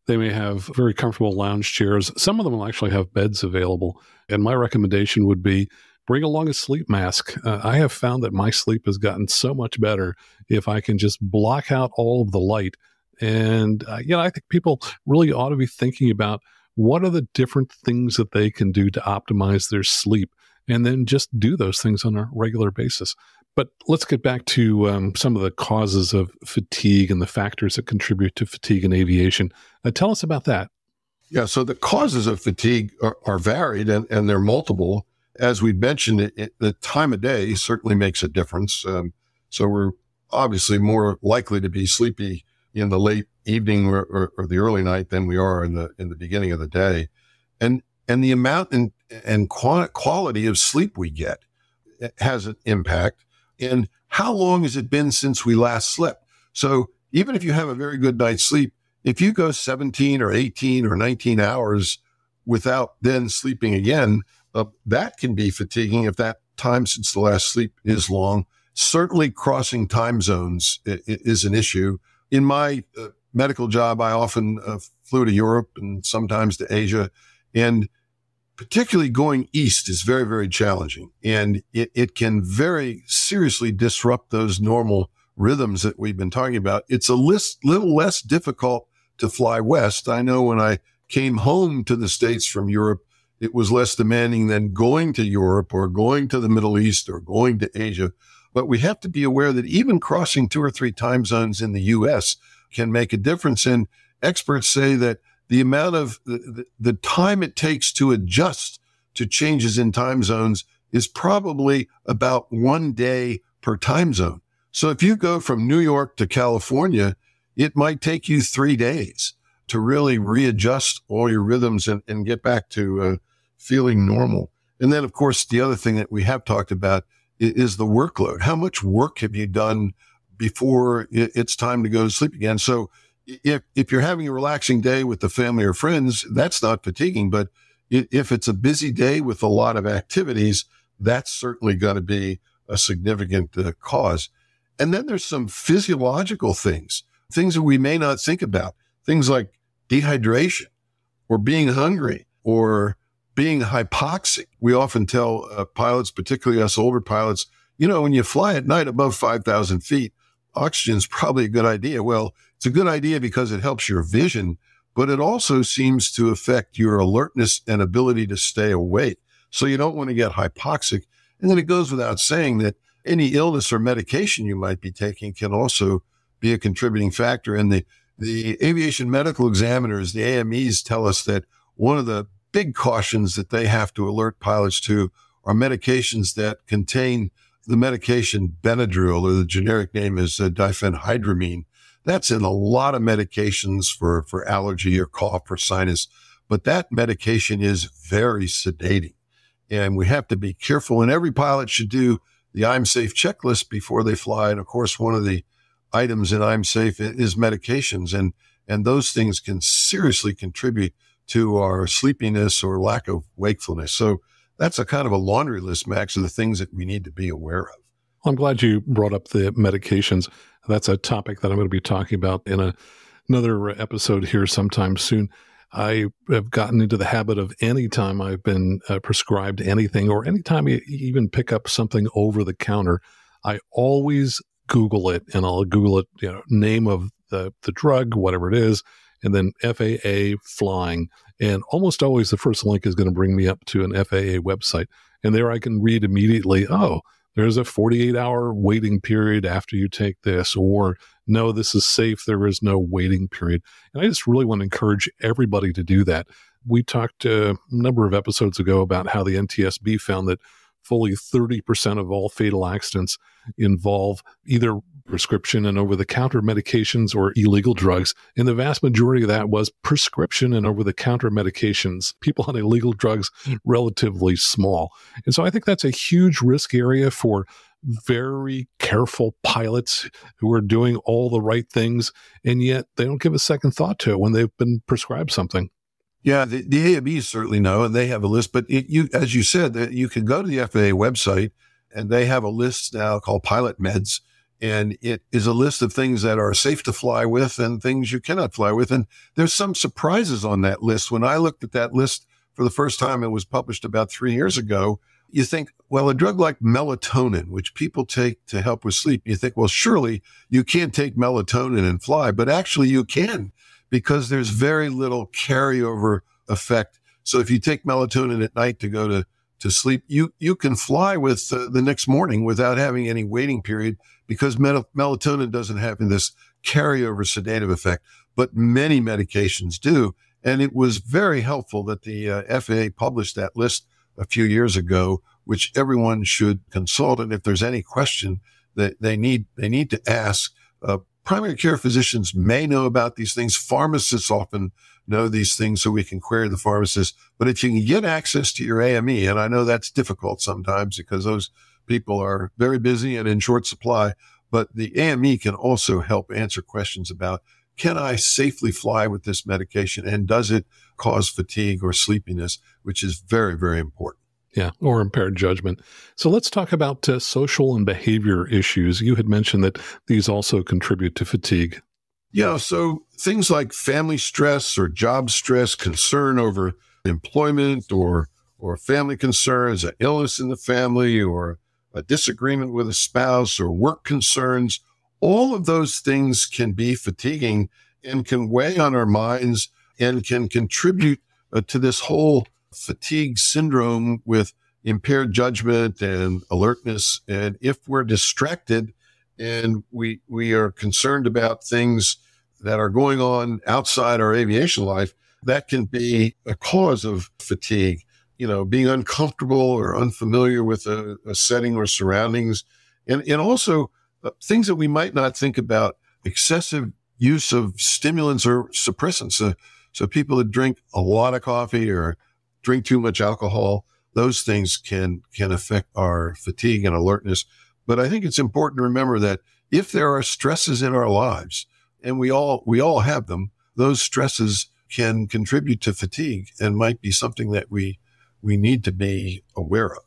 they may have very comfortable lounge chairs. Some of them will actually have beds available. And my recommendation would be bring along a sleep mask. Uh, I have found that my sleep has gotten so much better if I can just block out all of the light. And uh, you know, I think people really ought to be thinking about what are the different things that they can do to optimize their sleep, and then just do those things on a regular basis. But let's get back to um, some of the causes of fatigue and the factors that contribute to fatigue in aviation. Uh, tell us about that. Yeah, so the causes of fatigue are, are varied, and, and they're multiple. As we mentioned, it, it, the time of day certainly makes a difference. Um, so we're obviously more likely to be sleepy in the late evening or, or, or the early night than we are in the in the beginning of the day. And, and the amount and, and quality of sleep we get has an impact. And how long has it been since we last slept? So even if you have a very good night's sleep, if you go seventeen or eighteen or nineteen hours without then sleeping again, uh, that can be fatiguing if that time since the last sleep is long. Certainly crossing time zones is an issue. In my uh, medical job, I often uh, flew to Europe and sometimes to Asia, and particularly going east is very, very challenging, and it, it can very seriously disrupt those normal rhythms that we've been talking about. It's a list, little less difficult to fly west. I know when I came home to the States from Europe, it was less demanding than going to Europe or going to the Middle East or going to Asia. But we have to be aware that even crossing two or three time zones in the U S can make a difference. And experts say that the amount of the, the time it takes to adjust to changes in time zones is probably about one day per time zone. So if you go from New York to California, it might take you three days to really readjust all your rhythms and, and get back to uh, feeling normal. And then, of course, the other thing that we have talked about is the workload. How much work have you done before it's time to go to sleep again? So if, if you're having a relaxing day with the family or friends, that's not fatiguing. But if it's a busy day with a lot of activities, that's certainly going to be a significant uh, cause. And then there's some physiological things, things that we may not think about, things like dehydration or being hungry or being hypoxic. We often tell uh, pilots, particularly us older pilots, you know, when you fly at night above five thousand feet, oxygen's probably a good idea. Well, it's a good idea because it helps your vision, but it also seems to affect your alertness and ability to stay awake. So you don't want to get hypoxic. And then it goes without saying that any illness or medication you might be taking can also be a contributing factor. And the, the aviation medical examiners, the A M Es, tell us that one of the big cautions that they have to alert pilots to are medications that contain the medication Benadryl, or the generic name is uh, diphenhydramine. That's in a lot of medications for, for allergy or cough or sinus, but that medication is very sedating. And we have to be careful, and every pilot should do the I'm Safe checklist before they fly. And of course, one of the items in I'm Safe is medications, and, and those things can seriously contribute to our sleepiness or lack of wakefulness. So that's a kind of a laundry list, Max, of the things that we need to be aware of. I'm glad you brought up the medications. That's a topic that I'm going to be talking about in a, another episode here sometime soon. I have gotten into the habit of any time I've been uh, prescribed anything, or any time you even pick up something over the counter, I always Google it, and I'll Google it, you know, name of the, the drug, whatever it is, and then F A A flying. And almost always the first link is going to bring me up to an F A A website. And there I can read immediately, oh, there's a forty-eight hour waiting period after you take this, or no, this is safe. There is no waiting period. And I just really want to encourage everybody to do that. We talked a number of episodes ago about how the N T S B found that fully thirty percent of all fatal accidents involve either prescription and over-the-counter medications or illegal drugs. And the vast majority of that was prescription and over-the-counter medications. People on illegal drugs, relatively small. And so I think that's a huge risk area for very careful pilots who are doing all the right things, and yet they don't give a second thought to it when they've been prescribed something. Yeah, the, the A M Es certainly know, and they have a list. But it, you, as you said, that you can go to the F A A website, and they have a list now called Pilot Meds, and it is a list of things that are safe to fly with and things you cannot fly with. And there's some surprises on that list. When I looked at that list for the first time, it was published about three years ago. You think, well, a drug like melatonin, which people take to help with sleep, you think, well, surely you can't take melatonin and fly, but actually you can, because there's very little carryover effect. So if you take melatonin at night to go to, to sleep, you, you can fly with uh, the next morning without having any waiting period, because mel- melatonin doesn't have this carryover sedative effect, but many medications do. And it was very helpful that the uh, F A A published that list a few years ago, which everyone should consult. And if there's any question that they need, they need to ask. uh, Primary care physicians may know about these things. Pharmacists often know these things, so we can query the pharmacist. But if you can get access to your A M E, and I know that's difficult sometimes because those people are very busy and in short supply, but the A M E can also help answer questions about, can I safely fly with this medication, and does it cause fatigue or sleepiness, which is very, very important. Yeah, or impaired judgment. So let's talk about uh, social and behavior issues. You had mentioned that these also contribute to fatigue. Yeah, so things like family stress or job stress, concern over employment or or family concerns, an illness in the family, or a disagreement with a spouse, or work concerns, all of those things can be fatiguing and can weigh on our minds and can contribute uh, to this whole fatigue syndrome with impaired judgment and alertness. And if we're distracted and we we are concerned about things that are going on outside our aviation life, that can be a cause of fatigue. You know, being uncomfortable or unfamiliar with a, a setting or surroundings, and, and also uh, things that we might not think about, excessive use of stimulants or suppressants. So, so people that drink a lot of coffee or drink too much alcohol, those things can, can affect our fatigue and alertness. But I think it's important to remember that if there are stresses in our lives, and we all, we all have them, those stresses can contribute to fatigue and might be something that we, we need to be aware of.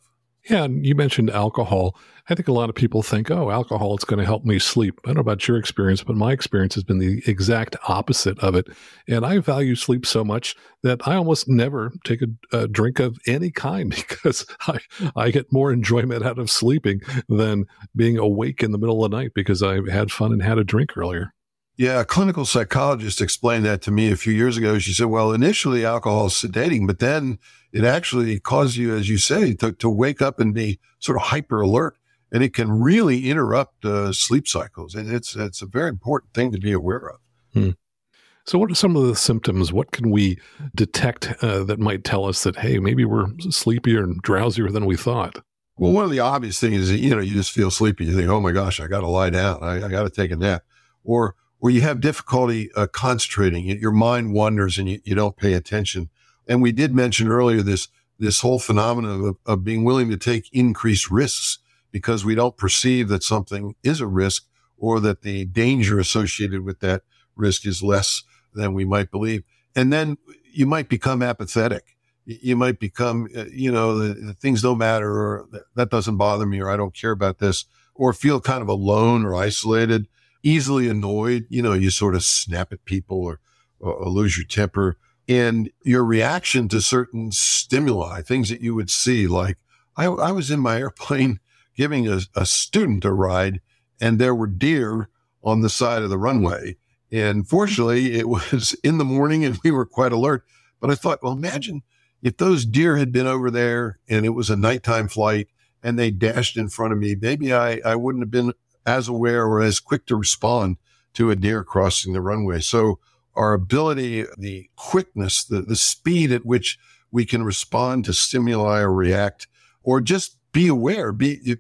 Yeah, and you mentioned alcohol. I think a lot of people think, oh, alcohol, it's going to help me sleep. I don't know about your experience, but my experience has been the exact opposite of it. And I value sleep so much that I almost never take a, a drink of any kind because I, I get more enjoyment out of sleeping than being awake in the middle of the night because I had fun and had a drink earlier. Yeah, a clinical psychologist explained that to me a few years ago. She said, well, initially alcohol is sedating, but then it actually causes you, as you say, to, to wake up and be sort of hyper alert, and it can really interrupt uh, sleep cycles. And it's, it's a very important thing to be aware of. Hmm. So what are some of the symptoms? What can we detect uh, that might tell us that, hey, maybe we're sleepier and drowsier than we thought? Well, one of the obvious things is, you know, you just feel sleepy. You think, oh my gosh, I got to lie down. I, I got to take a nap. Or Or you have difficulty uh, concentrating. Your mind wanders and you, you don't pay attention. And we did mention earlier this this whole phenomenon of, of being willing to take increased risks because we don't perceive that something is a risk or that the danger associated with that risk is less than we might believe. And then you might become apathetic. You might become, uh, you know, the, the things don't matter, or that doesn't bother me, or I don't care about this, or feel kind of alone or isolated. Easily annoyed, you know, you sort of snap at people or, or lose your temper. And your reaction to certain stimuli, things that you would see, like I, I was in my airplane giving a, a student a ride, and there were deer on the side of the runway. And fortunately, it was in the morning and we were quite alert. But I thought, well, imagine if those deer had been over there and it was a nighttime flight and they dashed in front of me, maybe I, I wouldn't have been as aware or as quick to respond to a deer crossing the runway. So our ability, the quickness, the, the speed at which we can respond to stimuli or react, or just be aware, be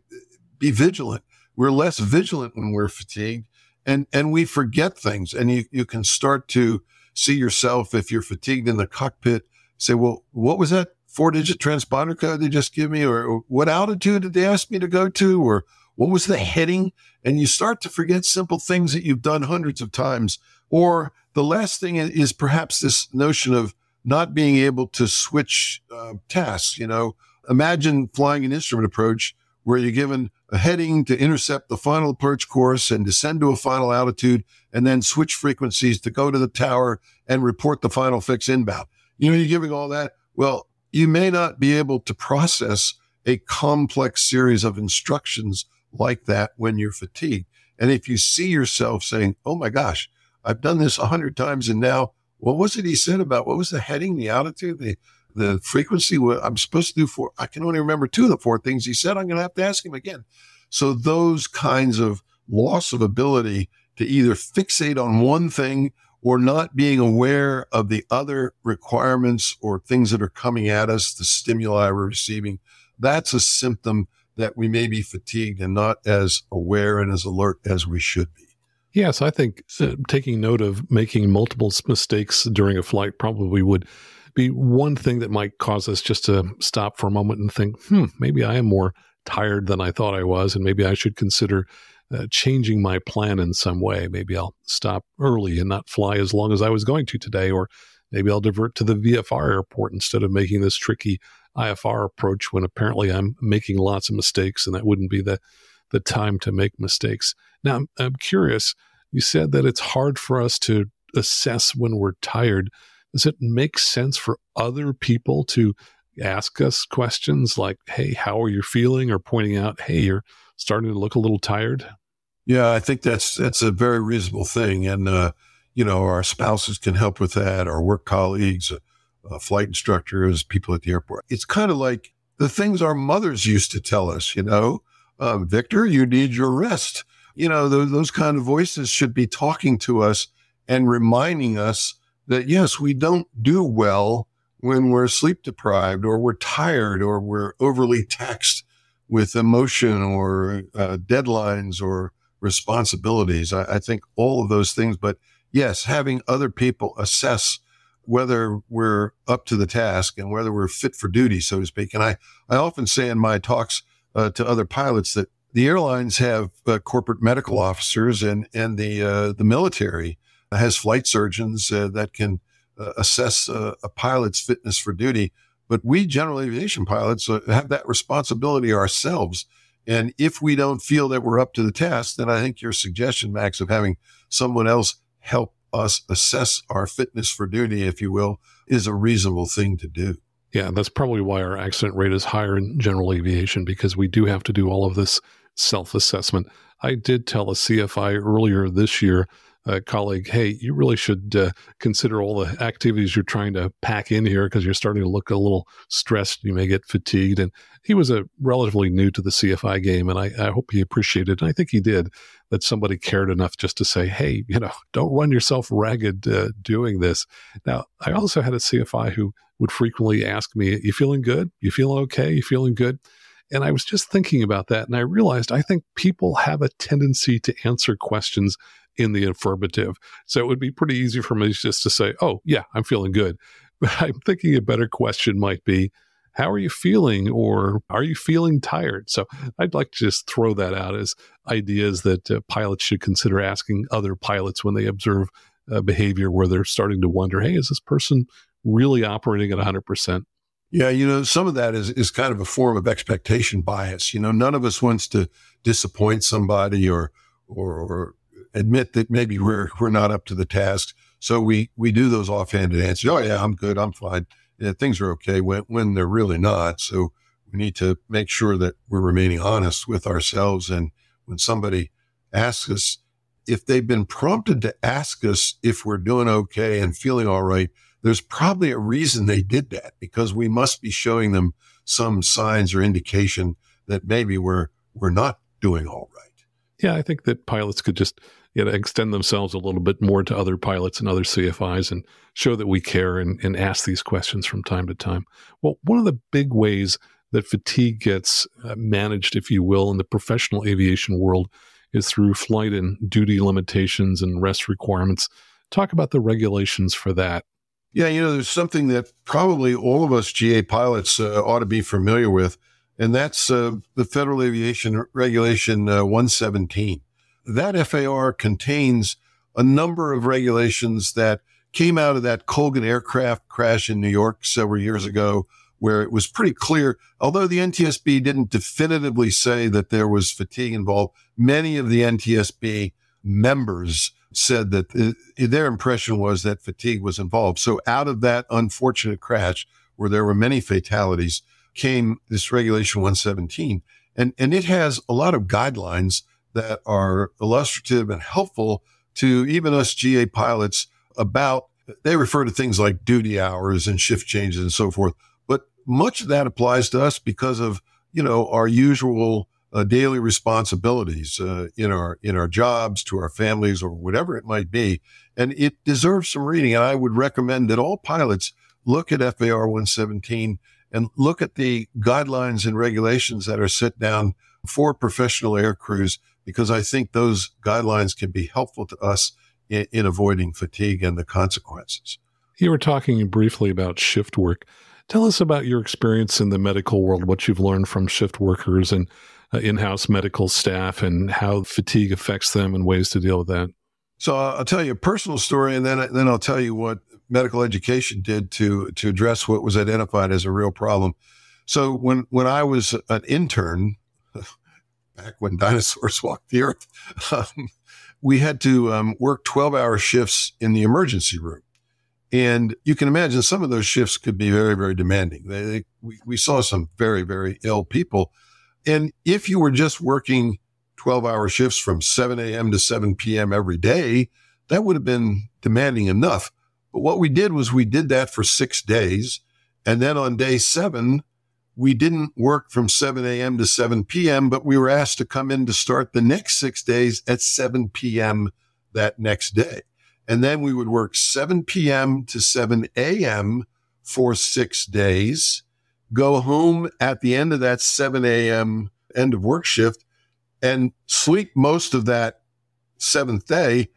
be vigilant. We're less vigilant when we're fatigued, and, and we forget things. And you, you can start to see yourself, if you're fatigued in the cockpit, say, well, what was that four-digit transponder code they just give me? Or what altitude did they ask me to go to? Or what was the heading? And you start to forget simple things that you've done hundreds of times. Or the last thing is perhaps this notion of not being able to switch uh, tasks. You know, imagine flying an instrument approach where you're given a heading to intercept the final approach course and descend to a final altitude and then switch frequencies to go to the tower and report the final fix inbound. You know, you're giving all that. Well, you may not be able to process a complex series of instructions like that when you're fatigued. And if you see yourself saying, oh my gosh, I've done this a hundred times, and now what was it he said about, what was the heading, the altitude, the, the frequency, what I'm supposed to do for, I can only remember two of the four things he said. I'm going to have to ask him again. So those kinds of loss of ability to either fixate on one thing or not being aware of the other requirements or things that are coming at us, the stimuli we're receiving, that's a symptom that we may be fatigued and not as aware and as alert as we should be. Yes, I think uh, taking note of making multiple mistakes during a flight probably would be one thing that might cause us just to stop for a moment and think, hmm, maybe I am more tired than I thought I was, and maybe I should consider uh, changing my plan in some way. Maybe I'll stop early and not fly as long as I was going to today, or maybe I'll divert to the V F R airport instead of making this tricky I F R approach when apparently I'm making lots of mistakes, and that wouldn't be the, the time to make mistakes. Now, I'm, I'm curious, you said that it's hard for us to assess when we're tired. Does it make sense for other people to ask us questions like, hey, how are you feeling? Or pointing out, hey, you're starting to look a little tired? Yeah, I think that's that's a very reasonable thing. And, uh, you know, our spouses can help with that, our work colleagues, uh, flight instructors, people at the airport. It's kind of like the things our mothers used to tell us, you know, um, Victor, you need your rest. You know, th- those kind of voices should be talking to us and reminding us that, yes, we don't do well when we're sleep deprived or we're tired or we're overly taxed with emotion or uh, deadlines or responsibilities. I, I think all of those things. But yes, having other people assess whether we're up to the task and whether we're fit for duty, so to speak. And I, I often say in my talks uh, to other pilots that the airlines have uh, corporate medical officers and, and the, uh, the military has flight surgeons uh, that can uh, assess uh, a pilot's fitness for duty. But we general aviation pilots uh, have that responsibility ourselves. And if we don't feel that we're up to the task, then I think your suggestion, Max, of having someone else help us assess our fitness for duty, if you will, is a reasonable thing to do. Yeah, that's probably why our accident rate is higher in general aviation, because we do have to do all of this self-assessment. I did tell a C F I earlier this year, a colleague, hey, you really should uh, consider all the activities you're trying to pack in here because you're starting to look a little stressed. You may get fatigued. And he was a relatively new to the C F I game, and I, I hope he appreciated, and I think he did, that somebody cared enough just to say, hey, you know, don't run yourself ragged uh, doing this. Now, I also had a C F I who would frequently ask me, you feeling good? You feeling okay? You feeling good? And I was just thinking about that, and I realized I think people have a tendency to answer questions in the affirmative. So it would be pretty easy for me just to say, oh, yeah, I'm feeling good. But I'm thinking a better question might be, how are you feeling, or are you feeling tired? So I'd like to just throw that out as ideas that uh, pilots should consider asking other pilots when they observe uh, behavior where they're starting to wonder, hey, is this person really operating at one hundred percent? Yeah, you know, some of that is, is kind of a form of expectation bias. You know, none of us wants to disappoint somebody or or, or admit that maybe we're we're not up to the task. So we, we do those offhanded answers. Oh, yeah, I'm good. I'm fine. Yeah, things are okay when, when they're really not. So we need to make sure that we're remaining honest with ourselves. And when somebody asks us, if they've been prompted to ask us if we're doing okay and feeling all right, there's probably a reason they did that, because we must be showing them some signs or indication that maybe we're we're not doing all right. Yeah, I think that pilots could just, you know, extend themselves a little bit more to other pilots and other C F Is and show that we care and, and ask these questions from time to time. Well, one of the big ways that fatigue gets managed, if you will, in the professional aviation world is through flight and duty limitations and rest requirements. Talk about the regulations for that. Yeah, you know, there's something that probably all of us G A pilots uh, ought to be familiar with, and that's uh, the Federal Aviation Regulation uh, one seventeen. That F A R contains a number of regulations that came out of that Colgan aircraft crash in New York several years ago, where it was pretty clear, although the N T S B didn't definitively say that there was fatigue involved, many of the N T S B members said that th- their impression was that fatigue was involved. So out of that unfortunate crash, where there were many fatalities, came this Regulation one seventeen. And, and it has a lot of guidelines that are illustrative and helpful to even us G A pilots about, they refer to things like duty hours and shift changes and so forth. But much of that applies to us because of, you know, our usual Uh, daily responsibilities uh, in our in our jobs, to our families, or whatever it might be. And it deserves some reading. And I would recommend that all pilots look at F A R one seventeen and look at the guidelines and regulations that are set down for professional air crews, because I think those guidelines can be helpful to us in, in avoiding fatigue and the consequences. You were talking briefly about shift work. Tell us about your experience in the medical world, what you've learned from shift workers and Uh, in-house medical staff, and how fatigue affects them and ways to deal with that. So I'll tell you a personal story, and then then I'll tell you what medical education did to to address what was identified as a real problem. So when when I was an intern, back when dinosaurs walked the earth, um, we had to um, work twelve-hour shifts in the emergency room. And you can imagine some of those shifts could be very, very demanding. They, they, we, we saw some very, very ill people. And if you were just working twelve-hour shifts from seven a.m. to seven p.m. every day, That would have been demanding enough. But what we did was we did that for six days. And then on day seven, we didn't work from seven a.m. to seven p.m., but we were asked to come in to start the next six days at seven p.m. that next day. And then we would work seven p.m. to seven a.m. for six days, go home at the end of that seven a.m. end of work shift and sleep most of that seventh day,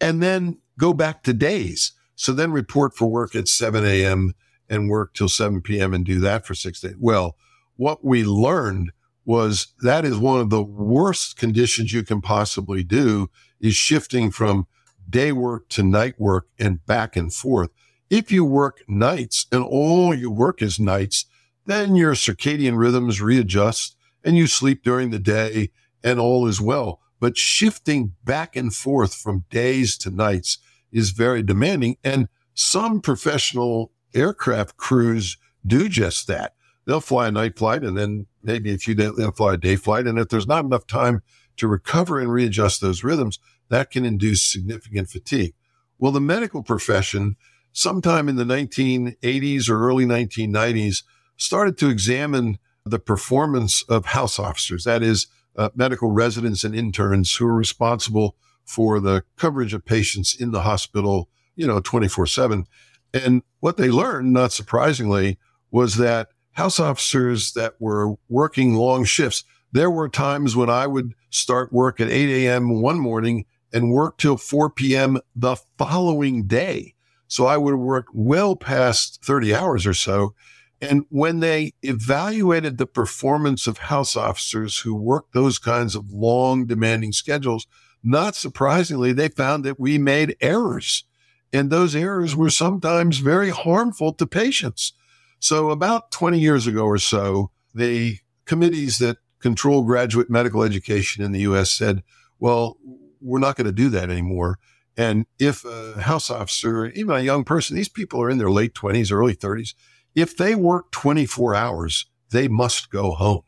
and then go back to days. So then report for work at seven a.m. and work till seven p.m. and do that for six days. Well, what we learned was that is one of the worst conditions you can possibly do, is shifting from day work to night work and back and forth. If you work nights and all you work is nights, then your circadian rhythms readjust and you sleep during the day and all is well. But shifting back and forth from days to nights is very demanding. And some professional aircraft crews do just that. They'll fly a night flight, and then maybe a few days they'll fly a day flight. And if there's not enough time to recover and readjust those rhythms, that can induce significant fatigue. Well, the medical profession, sometime in the nineteen eighties or early nineteen nineties, started to examine the performance of house officers, that is, uh, medical residents and interns who are responsible for the coverage of patients in the hospital, you know, twenty-four seven. And what they learned, not surprisingly, was that house officers that were working long shifts, there were times when I would start work at eight a.m. one morning and work till four p.m. the following day. So I would work well past thirty hours or so. And when they evaluated the performance of house officers who worked those kinds of long, demanding schedules, not surprisingly, they found that we made errors. And those errors were sometimes very harmful to patients. So about twenty years ago or so, the committees that control graduate medical education in the U S said, well, we're not going to do that anymore. And if a house officer, even a young person, these people are in their late twenties, early thirties, if they work twenty-four hours, they must go home.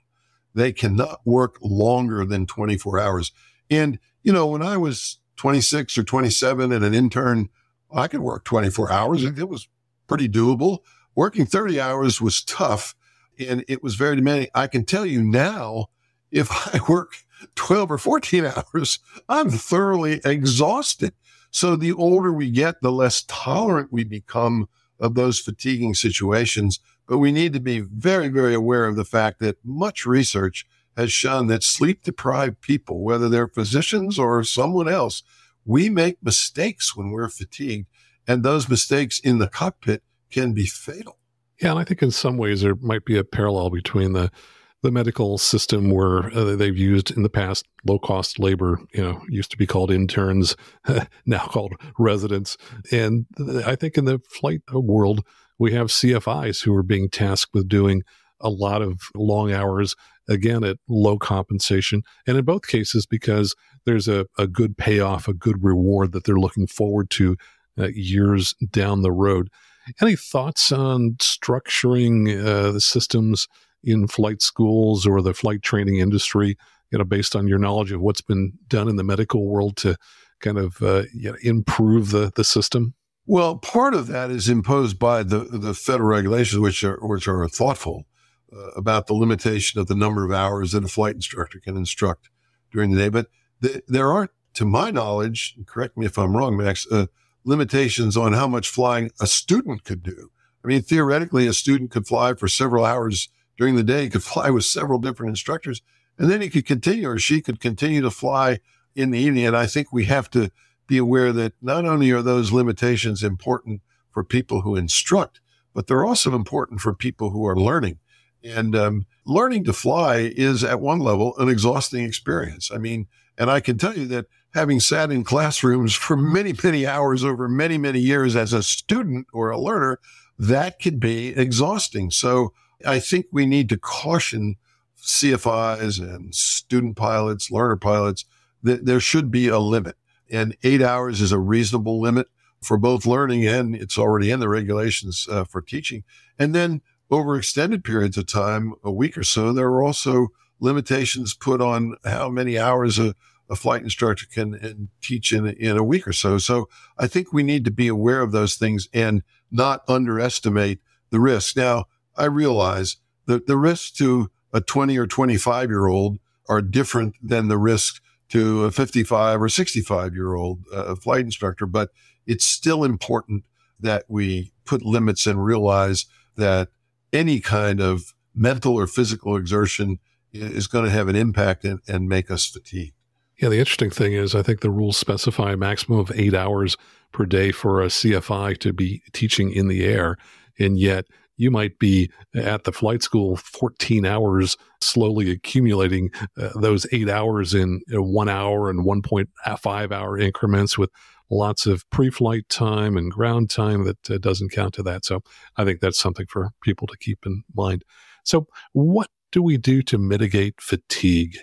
They cannot work longer than twenty-four hours. And, you know, when I was twenty-six or twenty-seven and an intern, I could work twenty-four hours. It was pretty doable. Working thirty hours was tough, and it was very demanding. I can tell you now, if I work twelve or fourteen hours, I'm thoroughly exhausted. So the older we get, the less tolerant we become of those fatiguing situations. But we need to be very, very aware of the fact that much research has shown that sleep-deprived people, whether they're physicians or someone else, we make mistakes when we're fatigued, and those mistakes in the cockpit can be fatal. Yeah, and I think in some ways there might be a parallel between the the medical system, where uh, they've used in the past low-cost labor, you know, used to be called interns, now called residents. And I think in the flight world, we have C F Is who are being tasked with doing a lot of long hours, again, at low compensation. And in both cases, because there's a, a good payoff, a good reward that they're looking forward to uh, years down the road. Any thoughts on structuring uh, the systems in flight schools or the flight training industry, you know, based on your knowledge of what's been done in the medical world to kind of uh, you know, improve the, the system? Well, part of that is imposed by the, the federal regulations, which are, which are thoughtful uh, about the limitation of the number of hours that a flight instructor can instruct during the day. But th- there aren't, to my knowledge, correct me if I'm wrong, Max, uh, limitations on how much flying a student could do. I mean, theoretically, a student could fly for several hours during the day, could fly with several different instructors, and then he could continue, or she could continue to fly in the evening. And I think we have to be aware that not only are those limitations important for people who instruct, but they're also important for people who are learning. And um, learning to fly is, at one level, an exhausting experience. I mean, and I can tell you that having sat in classrooms for many, many hours over many, many years as a student or a learner, that could be exhausting. So I think we need to caution C F Is and student pilots, learner pilots, that there should be a limit. And eight hours is a reasonable limit for both learning, and it's already in the regulations uh, for teaching. And then over extended periods of time, a week or so, there are also limitations put on how many hours a, a flight instructor can and teach in, in a week or so. So I think we need to be aware of those things and not underestimate the risks. Now, I realize that the risks to a twenty or twenty-five-year-old are different than the risks to a fifty-five or sixty-five-year-old uh, flight instructor, but it's still important that we put limits and realize that any kind of mental or physical exertion is going to have an impact and, and make us fatigued. Yeah, the interesting thing is I think the rules specify a maximum of eight hours per day for a C F I to be teaching in the air, and yet you might be at the flight school fourteen hours, slowly accumulating uh, those eight hours in uh, one hour and one point five hour increments with lots of pre-flight time and ground time that uh, doesn't count to that. So I think that's something for people to keep in mind. So what do we do to mitigate fatigue?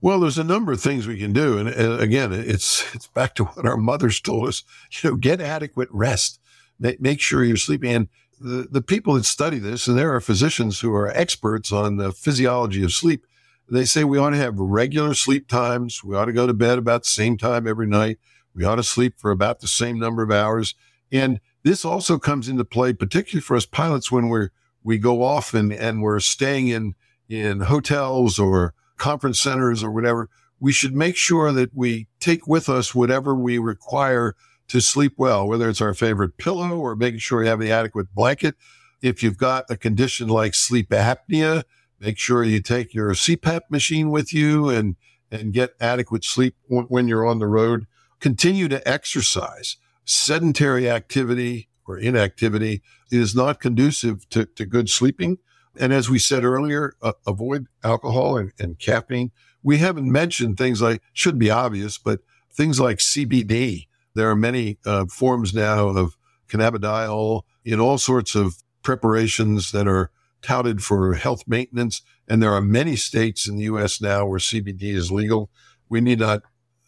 Well, there's a number of things we can do. And, and again, it's it's back to what our mothers told us, you know, get adequate rest, make, make sure you're sleeping. And the, the people that study this, and there are physicians who are experts on the physiology of sleep, they say we ought to have regular sleep times. We ought to go to bed about the same time every night. We ought to sleep for about the same number of hours. And this also comes into play, particularly for us pilots, when we're, we go off and, and we're staying in, in hotels or conference centers or whatever. We should make sure that we take with us whatever we require to sleep well, whether it's our favorite pillow or making sure you have the adequate blanket. If you've got a condition like sleep apnea, make sure you take your C PAP machine with you and, and get adequate sleep w- when you're on the road. Continue to exercise. Sedentary activity or inactivity is not conducive to, to good sleeping. And as we said earlier, uh, avoid alcohol and, and caffeine. We haven't mentioned things like, should be obvious, but things like C B D. There are many uh, forms now of cannabidiol in all sorts of preparations that are touted for health maintenance. And there are many states in the U S now where C B D is legal. We need not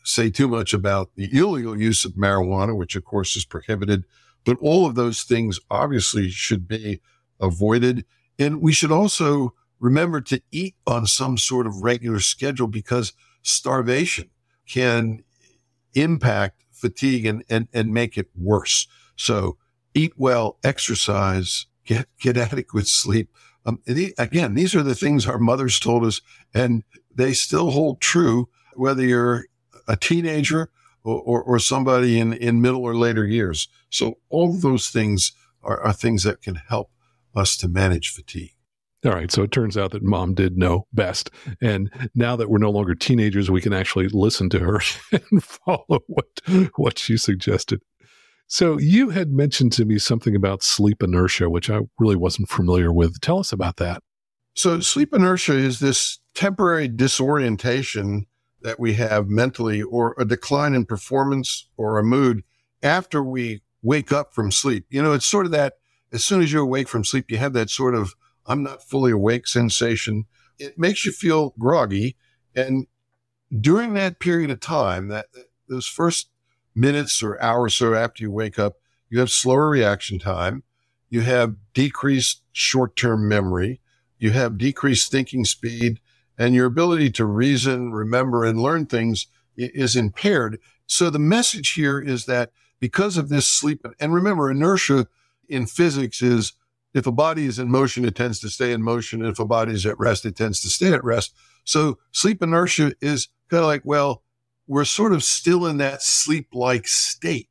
say too much about the illegal use of marijuana, which of course is prohibited, but all of those things obviously should be avoided. And we should also remember to eat on some sort of regular schedule, because starvation can impact fatigue and, and, and make it worse. So eat well, exercise, get, get adequate sleep. Um, the, again, these are the things our mothers told us, and they still hold true, whether you're a teenager or, or, or somebody in, in middle or later years. So all of those things are, are things that can help us to manage fatigue. All right. So it turns out that mom did know best. And now that we're no longer teenagers, we can actually listen to her and follow what, what she suggested. So you had mentioned to me something about sleep inertia, which I really wasn't familiar with. Tell us about that. So sleep inertia is this temporary disorientation that we have mentally, or a decline in performance or a mood after we wake up from sleep. You know, it's sort of that, as soon as you're awake from sleep, you have that sort of, I'm not fully awake sensation. It makes you feel groggy. And during that period of time, that those first minutes or hour or so after you wake up, you have slower reaction time. You have decreased short-term memory. You have decreased thinking speed. And your ability to reason, remember, and learn things is impaired. So the message here is that because of this sleep, and remember, inertia in physics is if a body is in motion, it tends to stay in motion. If a body is at rest, it tends to stay at rest. So sleep inertia is kind of like, well, we're sort of still in that sleep-like state.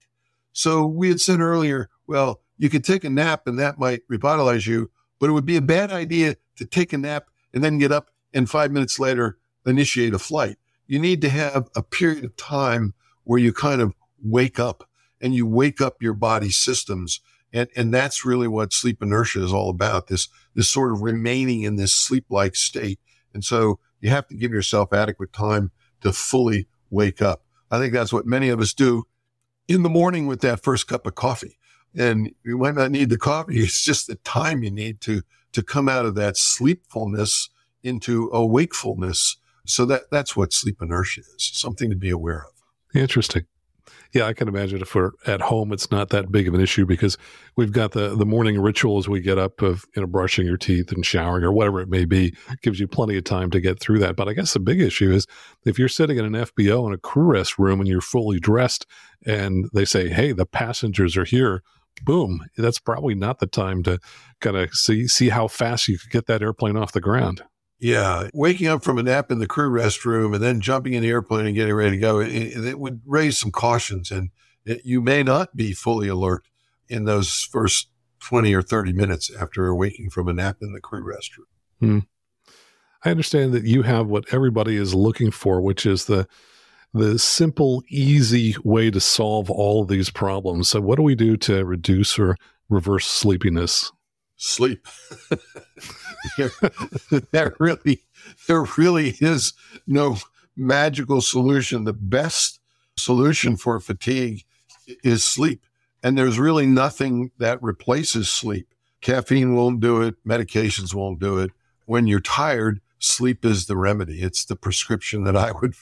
So we had said earlier, well, you could take a nap and that might revitalize you, but it would be a bad idea to take a nap and then get up and five minutes later initiate a flight. You need to have a period of time where you kind of wake up, and you wake up your body systems. And, and that's really what sleep inertia is all about, this, this sort of remaining in this sleep-like state. And so you have to give yourself adequate time to fully wake up. I think that's what many of us do in the morning with that first cup of coffee. And you might not need the coffee. It's just the time you need to, to come out of that sleepfulness into a wakefulness. So that, that's what sleep inertia is, something to be aware of. Interesting. Yeah, I can imagine if we're at home, it's not that big of an issue because we've got the, the morning ritual as we get up of, you know, brushing your teeth and showering or whatever it may be. It gives you plenty of time to get through that. But I guess the big issue is if you're sitting in an F B O in a crew rest room and you're fully dressed and they say, hey, the passengers are here, boom, that's probably not the time to kind of see, see how fast you could get that airplane off the ground. Yeah. Waking up from a nap in the crew restroom and then jumping in the airplane and getting ready to go, it, it would raise some cautions. And it, you may not be fully alert in those first twenty or thirty minutes after waking from a nap in the crew restroom. Hmm. I understand that you have what everybody is looking for, which is the the simple, easy way to solve all of these problems. So what do we do to reduce or reverse sleepiness? Sleep. there, there really, there really is no magical solution. The best solution for fatigue is sleep. And there's really nothing that replaces sleep. Caffeine won't do it. Medications won't do it. When you're tired, sleep is the remedy. It's the prescription that I would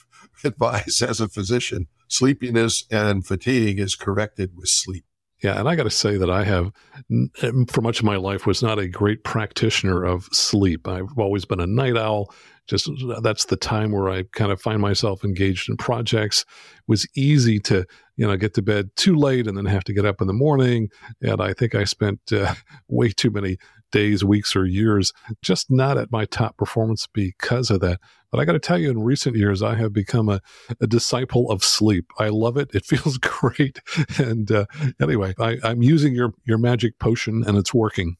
advise as a physician. Sleepiness and fatigue is corrected with sleep. Yeah, and I got to say that I have, for much of my life, was not a great practitioner of sleep. I've always been a night owl. Just that's the time where I kind of find myself engaged in projects. It was easy to, you know, get to bed too late and then have to get up in the morning. And I think I spent uh, way too many days, weeks, or years just not at my top performance because of that. But I got to tell you, in recent years, I have become a, a disciple of sleep. I love it. It feels great. And uh, anyway, I, I'm using your, your magic potion and it's working.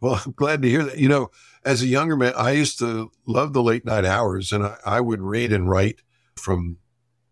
Well, I'm glad to hear that. You know, as a younger man, I used to love the late night hours and I, I would read and write from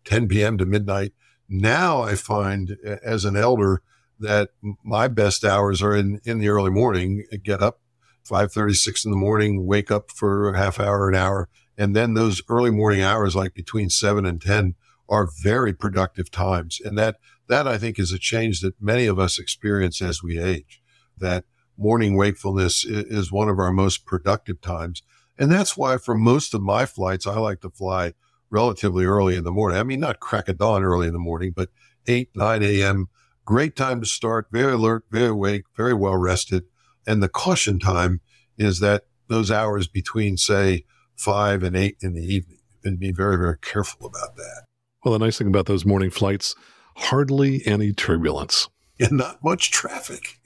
ten p.m. to midnight. Now I find as an elder that my best hours are in, in the early morning. I get up five thirty, six in the morning, wake up for a half hour, an hour. And then those early morning hours, like between seven and ten, are very productive times. And that, that I think is a change that many of us experience as we age, that morning wakefulness is one of our most productive times. And that's why for most of my flights, I like to fly relatively early in the morning. I mean, not crack of dawn early in the morning, but eight, nine a.m. Great time to start, very alert, very awake, very well rested. And the caution time is that those hours between, say, five and eight in the evening, and be very, very careful about that. Well, the nice thing about those morning flights, hardly any turbulence. And not much traffic.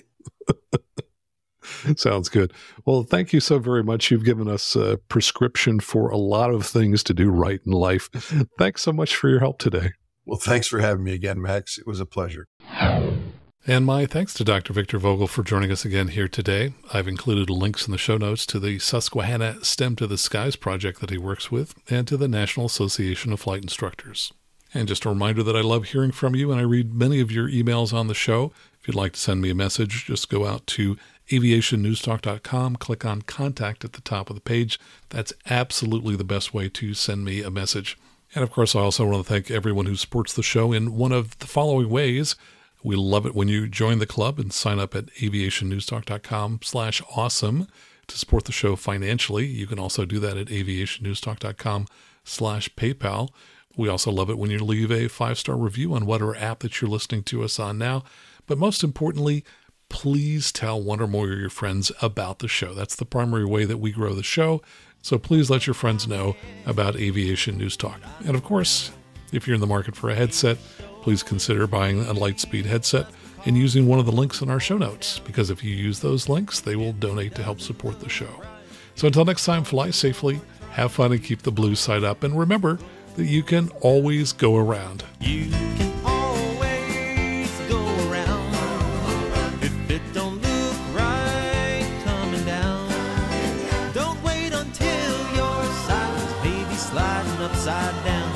Sounds good. Well, thank you so very much. You've given us a prescription for a lot of things to do right in life. Thanks so much for your help today. Well, thanks for having me again, Max. It was a pleasure. And my thanks to Doctor Victor Vogel for joining us again here today. I've included links in the show notes to the Susquehanna STEM to the Skies project that he works with and to the National Association of Flight Instructors. And just a reminder that I love hearing from you, and I read many of your emails on the show. If you'd like to send me a message, just go out to aviation news talk dot com, click on Contact at the top of the page. That's absolutely the best way to send me a message. And of course, I also want to thank everyone who supports the show in one of the following ways. We love it when you join the club and sign up at aviation news talk dot com slash awesome to support the show financially. You can also do that at aviation news talk dot com slash PayPal. We also love it when you leave a five-star review on whatever app that you're listening to us on now. But most importantly, please tell one or more of your friends about the show. That's the primary way that we grow the show. So please let your friends know about Aviation News Talk. And of course, if you're in the market for a headset, please consider buying a Lightspeed headset and using one of the links in our show notes, because if you use those links, they will donate to help support the show. So until next time, fly safely, have fun, and keep the blue side up. And remember that you can always go around. You can always go around. If it don't look right coming down, don't wait until your side's baby sliding upside down.